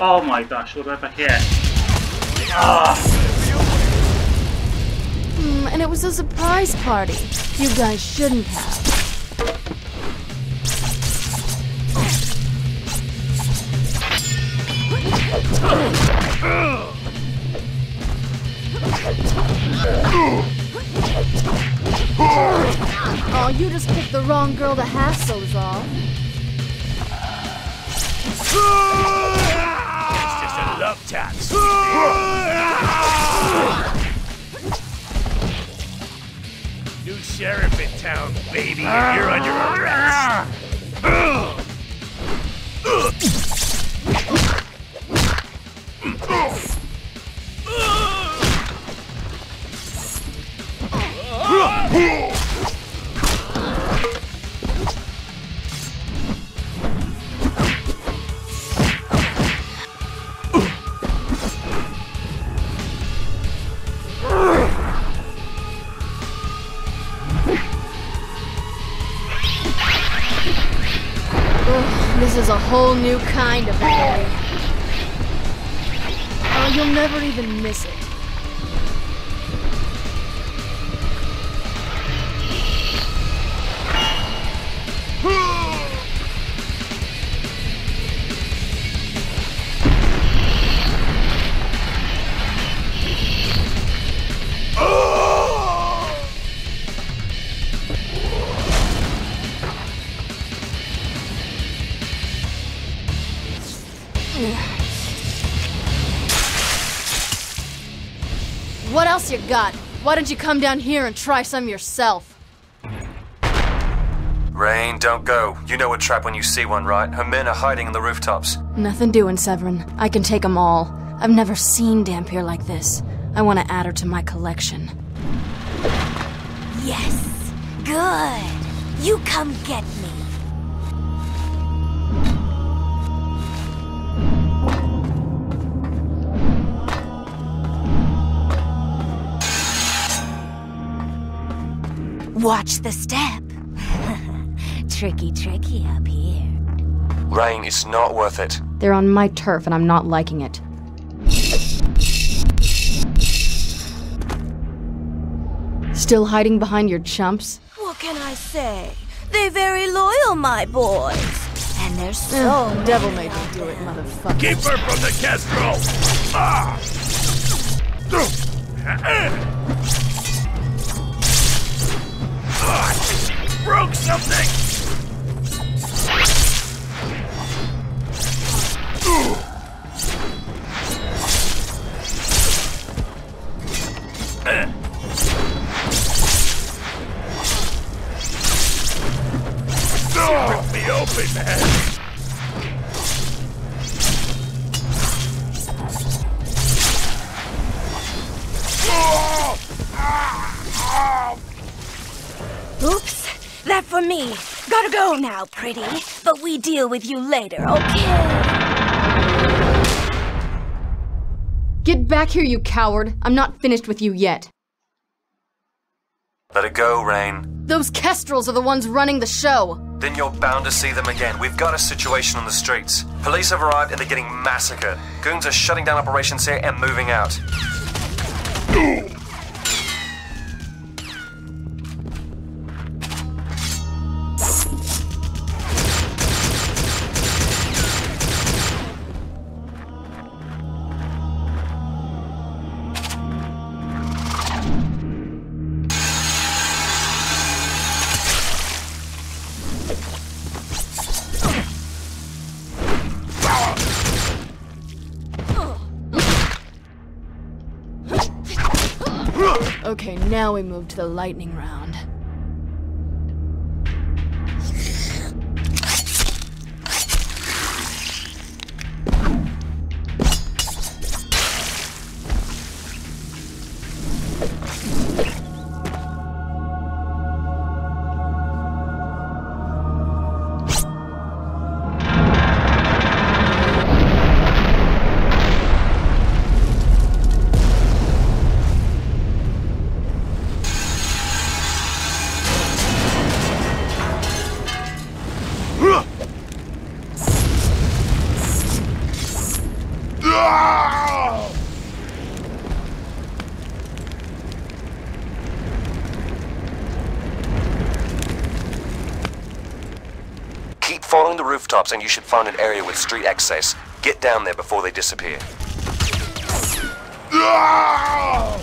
Oh my gosh, we're right back here. And it was a surprise party. You guys shouldn't have. Oh, you just picked the wrong girl to hassle is all. It's just a love tap. New sheriff in town, baby, and you're under arrest. This is a whole new kind of day. You'll never even miss it. What else you got? Why don't you come down here and try some yourself? Rayne, don't go. You know a trap when you see one, right? Her men are hiding in the rooftops. Nothing doing, Severin. I can take them all. I've never seen Dhampir like this. I want to add her to my collection. Yes! Good! You come get me. Watch the step. Tricky, tricky up here. Rayne, it's not worth it. They're on my turf and I'm not liking it. Still hiding behind your chumps? What can I say? They're very loyal, my boys. And they're so... Oh, devil made them do it, motherfucker. Keep her from the Kestrel! Ah! Broke something! Rip me open, man! Oops! That for me. Gotta go now, pretty. But we deal with you later, okay? Get back here, you coward. I'm not finished with you yet. Let it go, Rayne. Those Kestrels are the ones running the show. Then you're bound to see them again. We've got a situation on the streets. Police have arrived and they're getting massacred. Goons are shutting down operations here and moving out. Okay, now we move to the lightning round. following the rooftops and you should find an area with street access. Get down there before they disappear. Wow,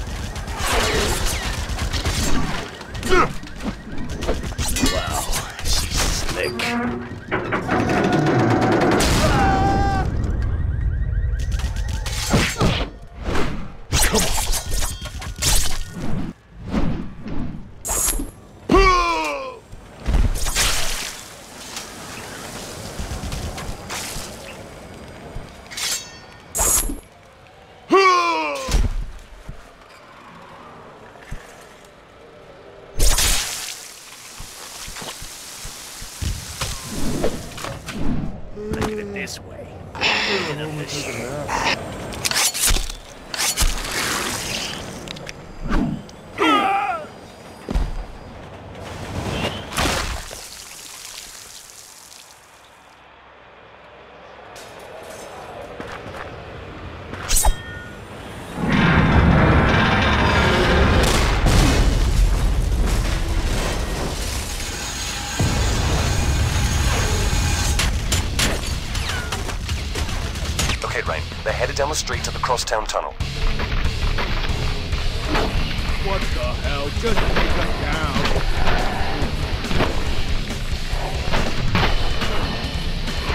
she's slick. Down the street to the crosstown tunnel. What the hell? Just take her down.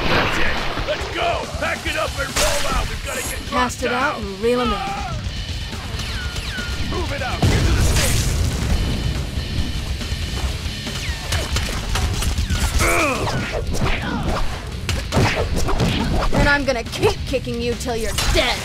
That's it. Let's go! Pack it up and roll out! We've got to get dropped. Cast it out and reel him in. Move it out! Get to the station! And I'm gonna keep kicking you till you're dead.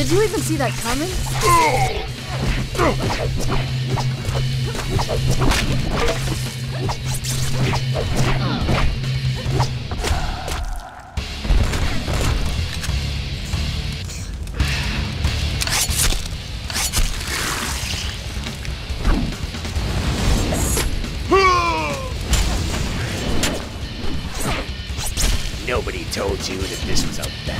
Did you even see that coming? Nobody told you that this was a bad...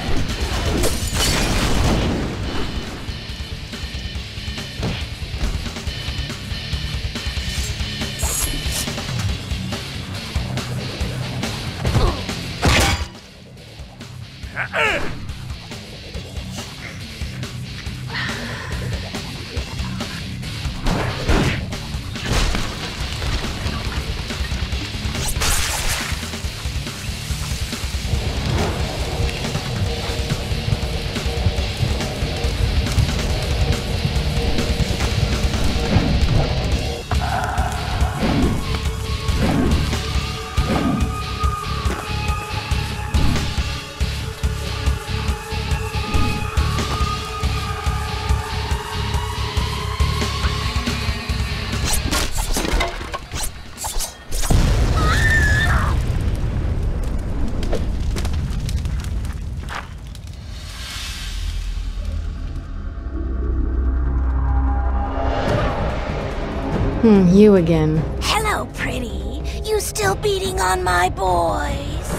You again. Hello, pretty. You still beating on my boys?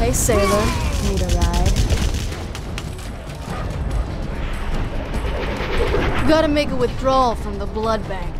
Hey, sailor. Need a ride? Gotta make a withdrawal from the blood bank.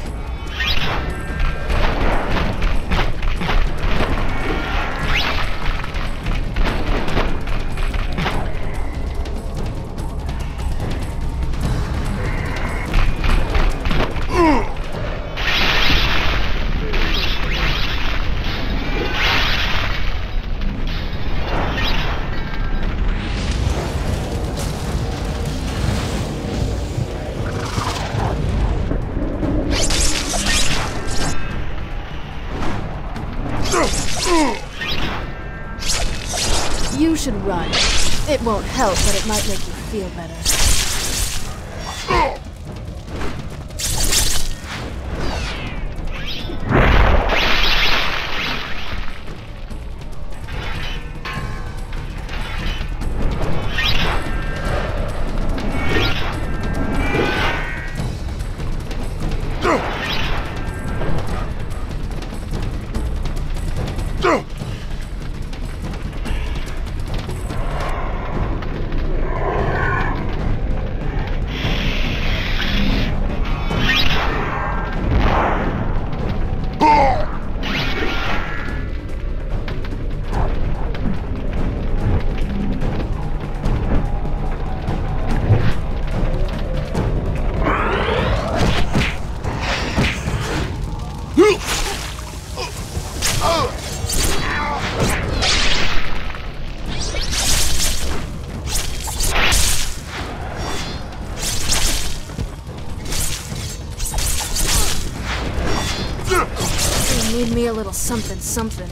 should run. It won't help, but it might make you feel better. A little something, something.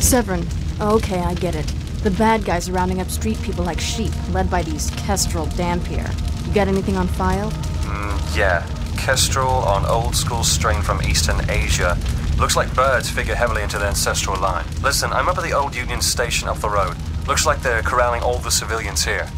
Severin. Okay, I get it. The bad guys are rounding up street people like sheep, led by these Kestrel Dhampir. You got anything on file? Yeah. Kestrel on old school string from Eastern Asia. Looks like birds figure heavily into their ancestral line. Listen, I'm up at the old Union Station up the road. Looks like they're corralling all the civilians here.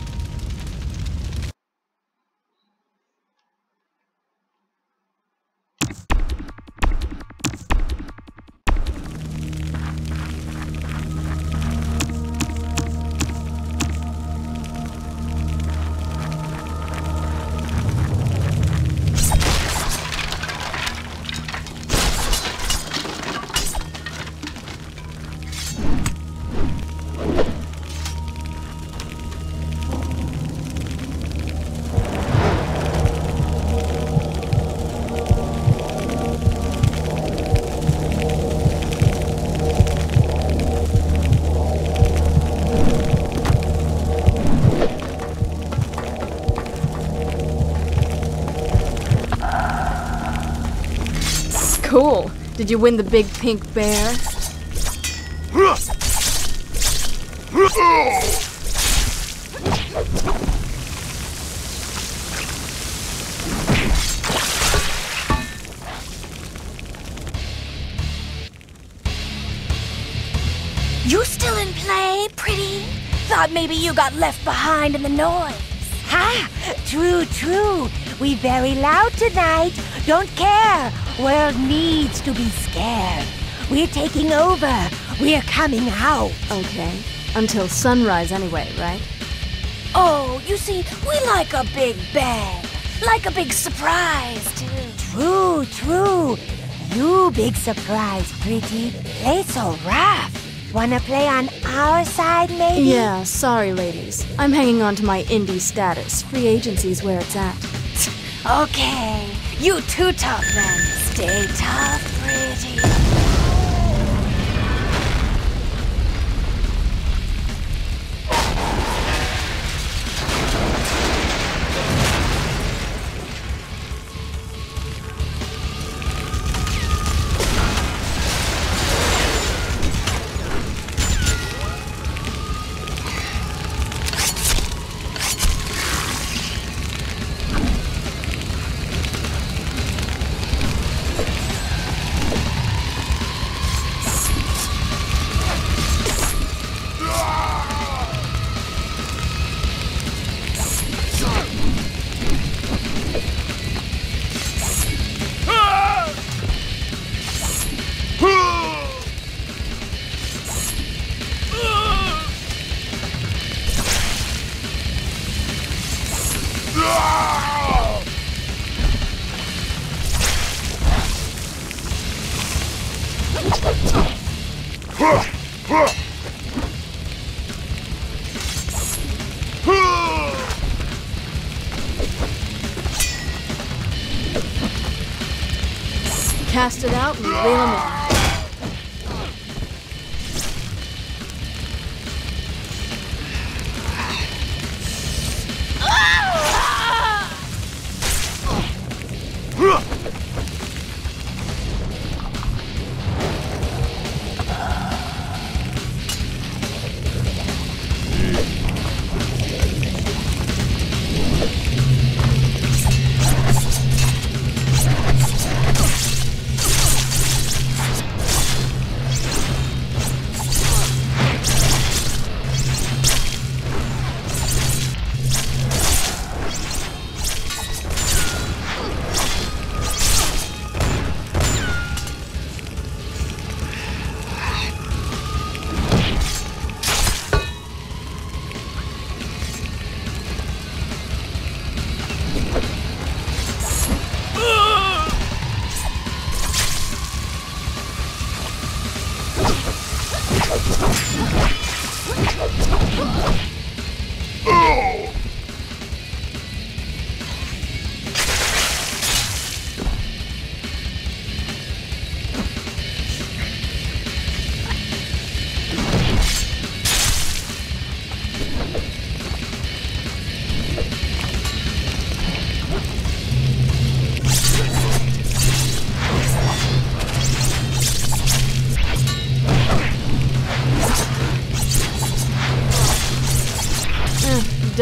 Cool. Did you win the big pink bear? You still in play, pretty? Thought maybe you got left behind in the noise. Ha! True, true. We very loud tonight. Don't care. World needs to be scared. We're taking over. We're coming out. Okay. Until sunrise anyway, right? Oh, you see, we like a big bang. Like a big surprise, too. True, true. You big surprise, pretty. Play so rough. Wanna play on our side, maybe? Yeah, sorry, ladies. I'm hanging on to my indie status. Free agency's where it's at. Okay. You too tough, then. Stay tough, pretty. Cast it out and reel them in.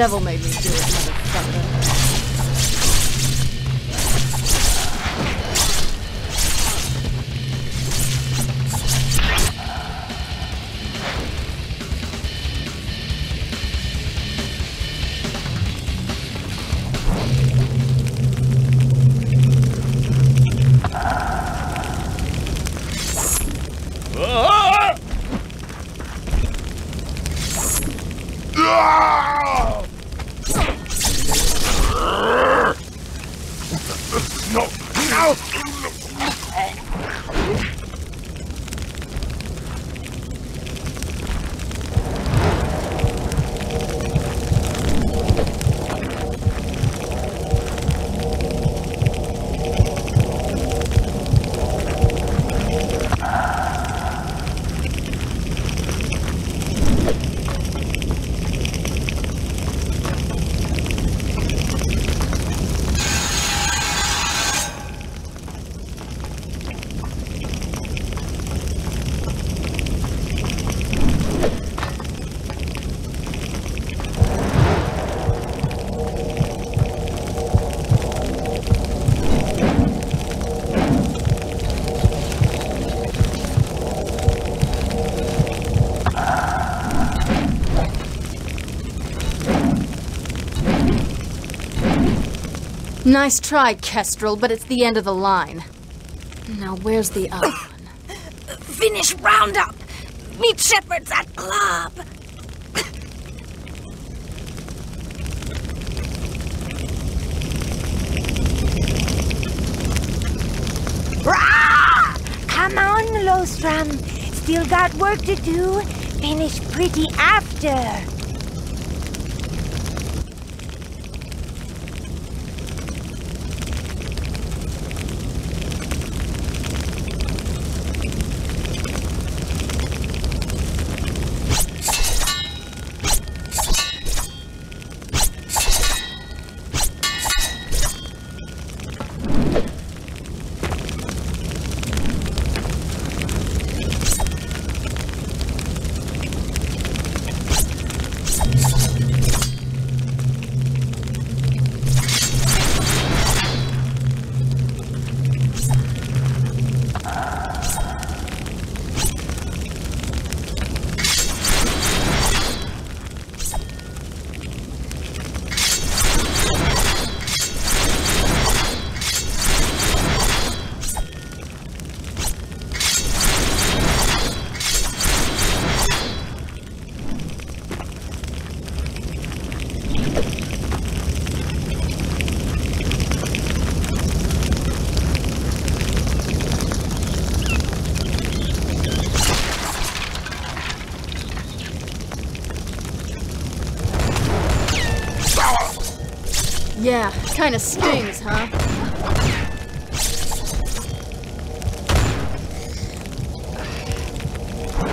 devil made me do it, motherfucker. Nice try, Kestrel, but it's the end of the line. Now, where's the other one? Finish roundup! Meet Shepherds at club! Rah! Come on, Lostrum. Still got work to do. Finish pretty after. Yeah, kinda stings, huh?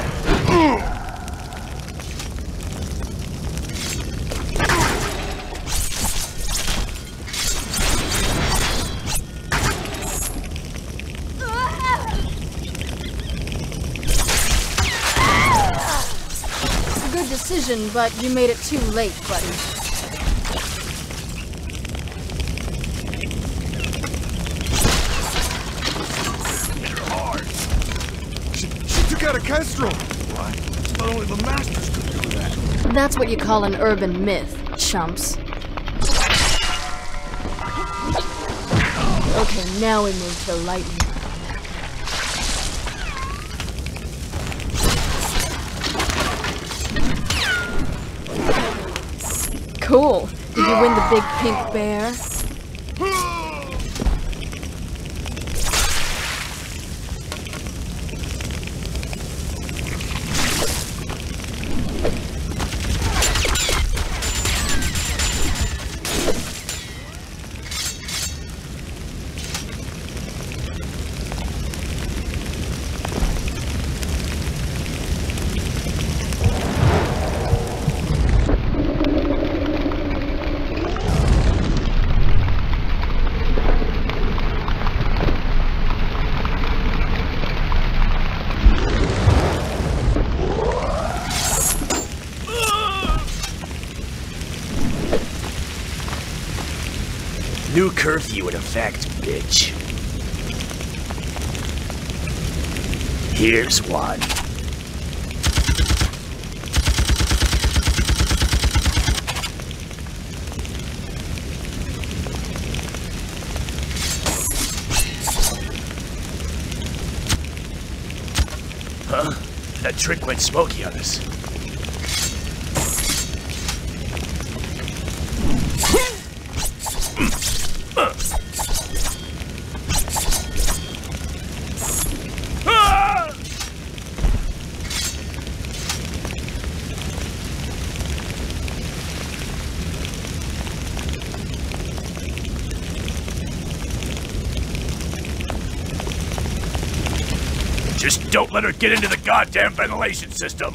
It's a good decision, but you made it too late, buddy. Kestrel! What? Only the masters could do that. That's what you call an urban myth, chumps. Okay, now we move to lightning. Cool. Did you win the big pink bear? New curfew in effect, bitch. Here's one. Huh? That trick went smoky on us. Just don't let her get into the goddamn ventilation system!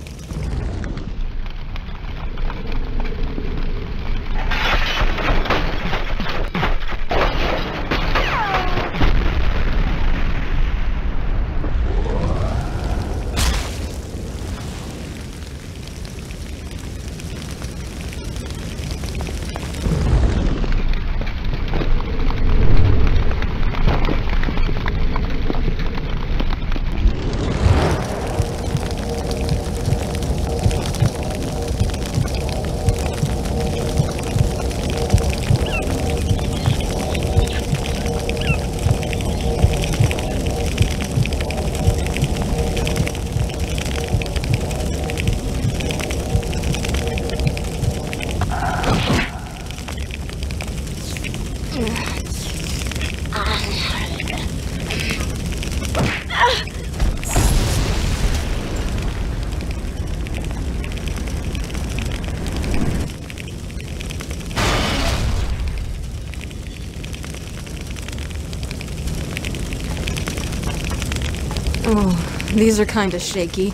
These are kinda shaky.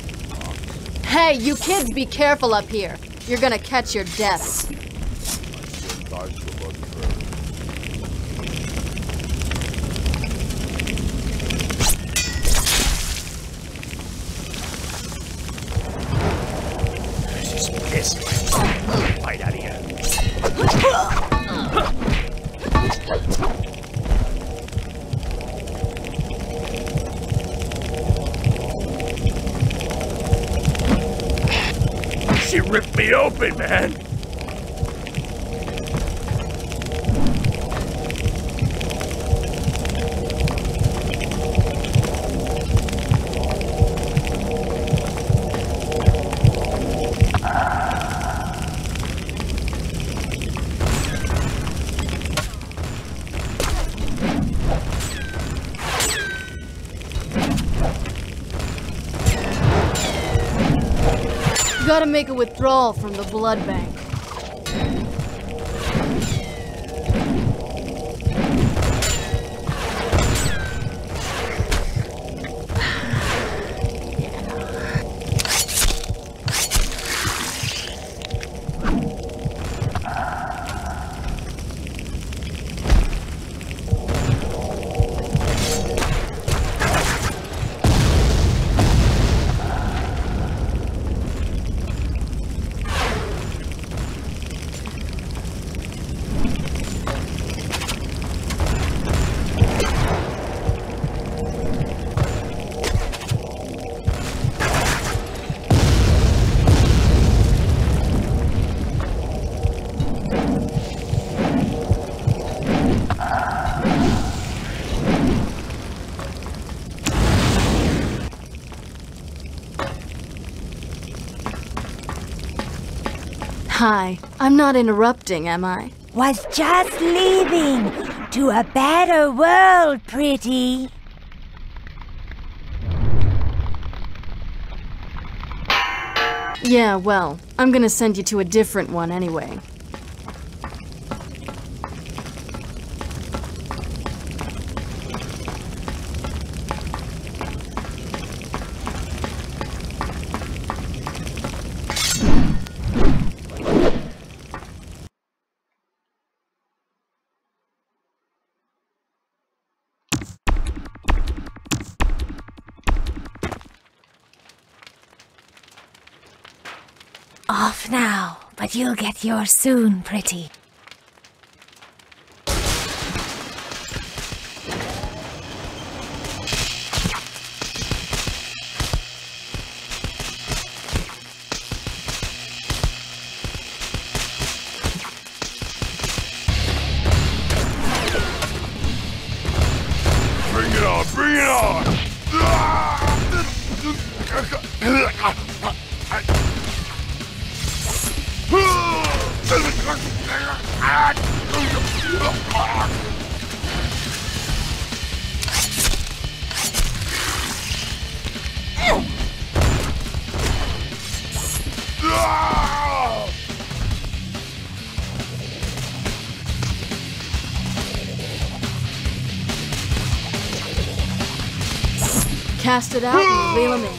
Hey, you kids, be careful up here. You're gonna catch your deaths. She's pissed. Right out of here. She ripped me open, man! Gotta make a withdrawal from the blood bank. Hi. I'm not interrupting, am I? Was just leaving to a better world, pretty. Yeah, well, I'm gonna send you to a different one anyway. Off now, but you'll get yours soon, pretty. Bring it on! Cast it out and reel him in.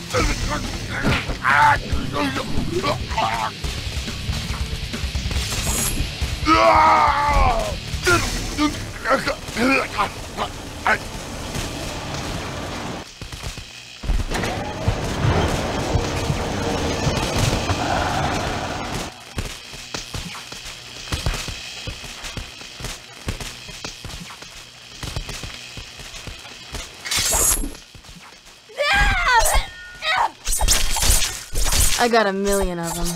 I got a million of them.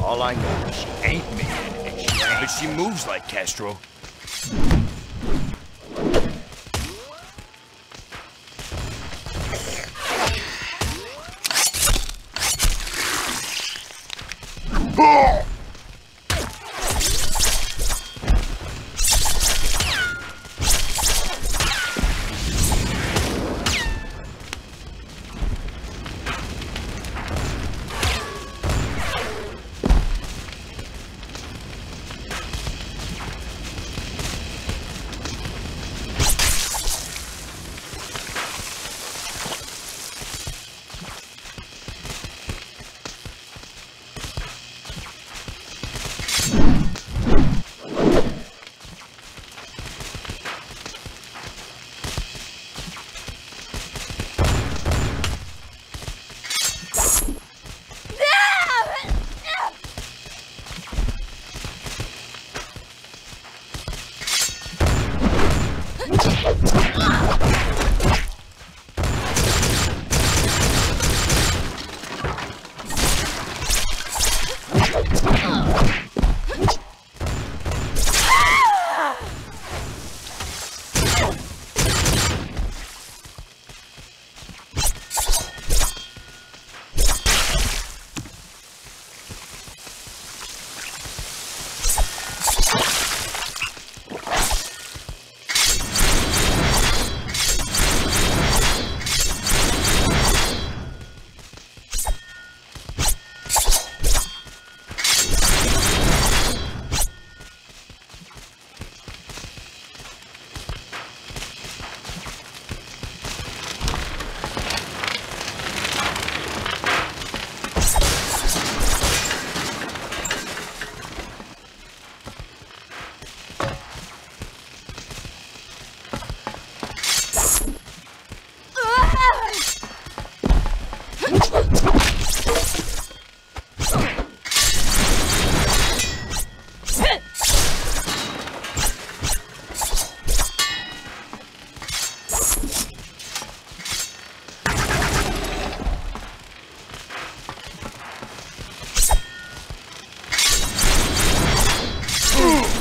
All I know is she ain't me, and she moves like Kestrel.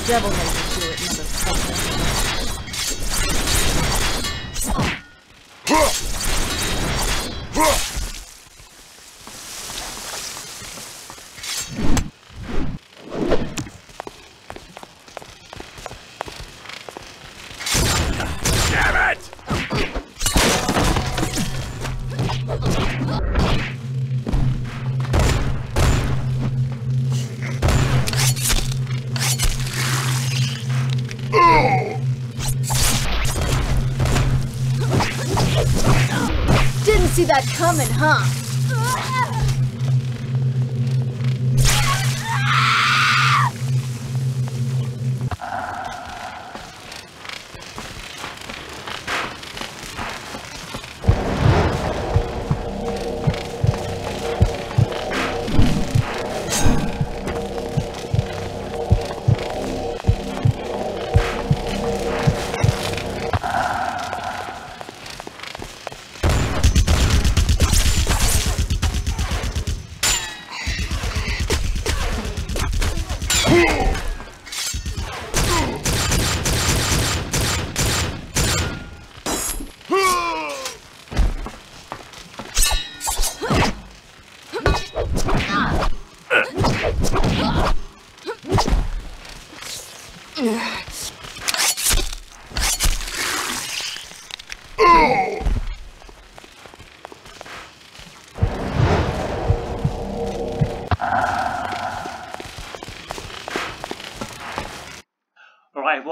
Devil made me do it, motherfucker. see that coming, huh?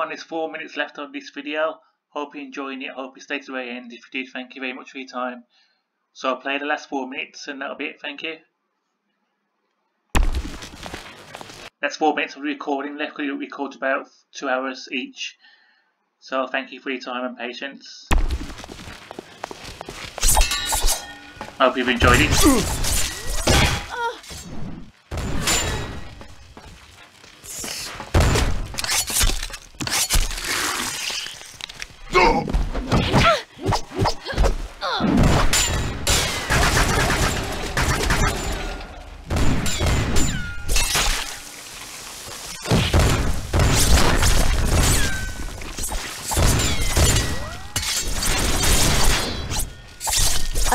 There's 4 minutes left of this video. Hope you're enjoying it. Hope you stayed to the end. If you did, thank you very much for your time. So I'll play the last 4 minutes and that'll be it. Thank you. That's 4 minutes of recording left. We record about 2 hours each. So thank you for your time and patience. Hope you've enjoyed it.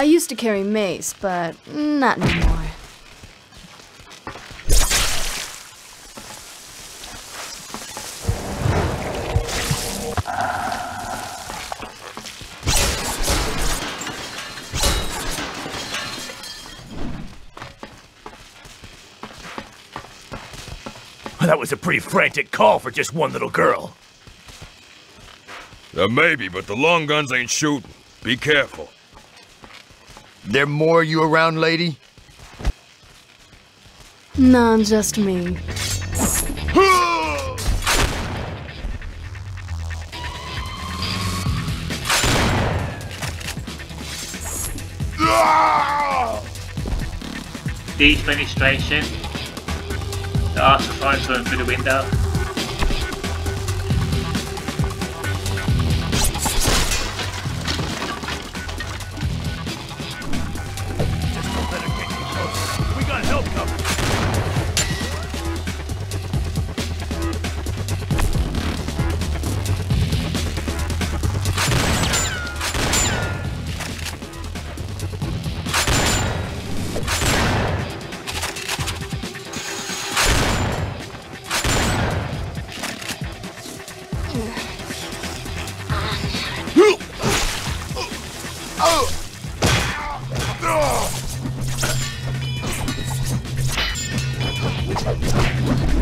I used to carry mace, but not anymore. That was a pretty frantic call for just one little girl. That may be, but the long guns ain't shooting. Be careful. There more you around, lady? No, just me. Deep penetration. The artifice going through the window.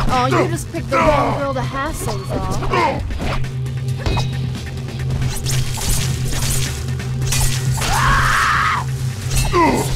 Oh, you just picked the wrong girl to hassle, though. Ah!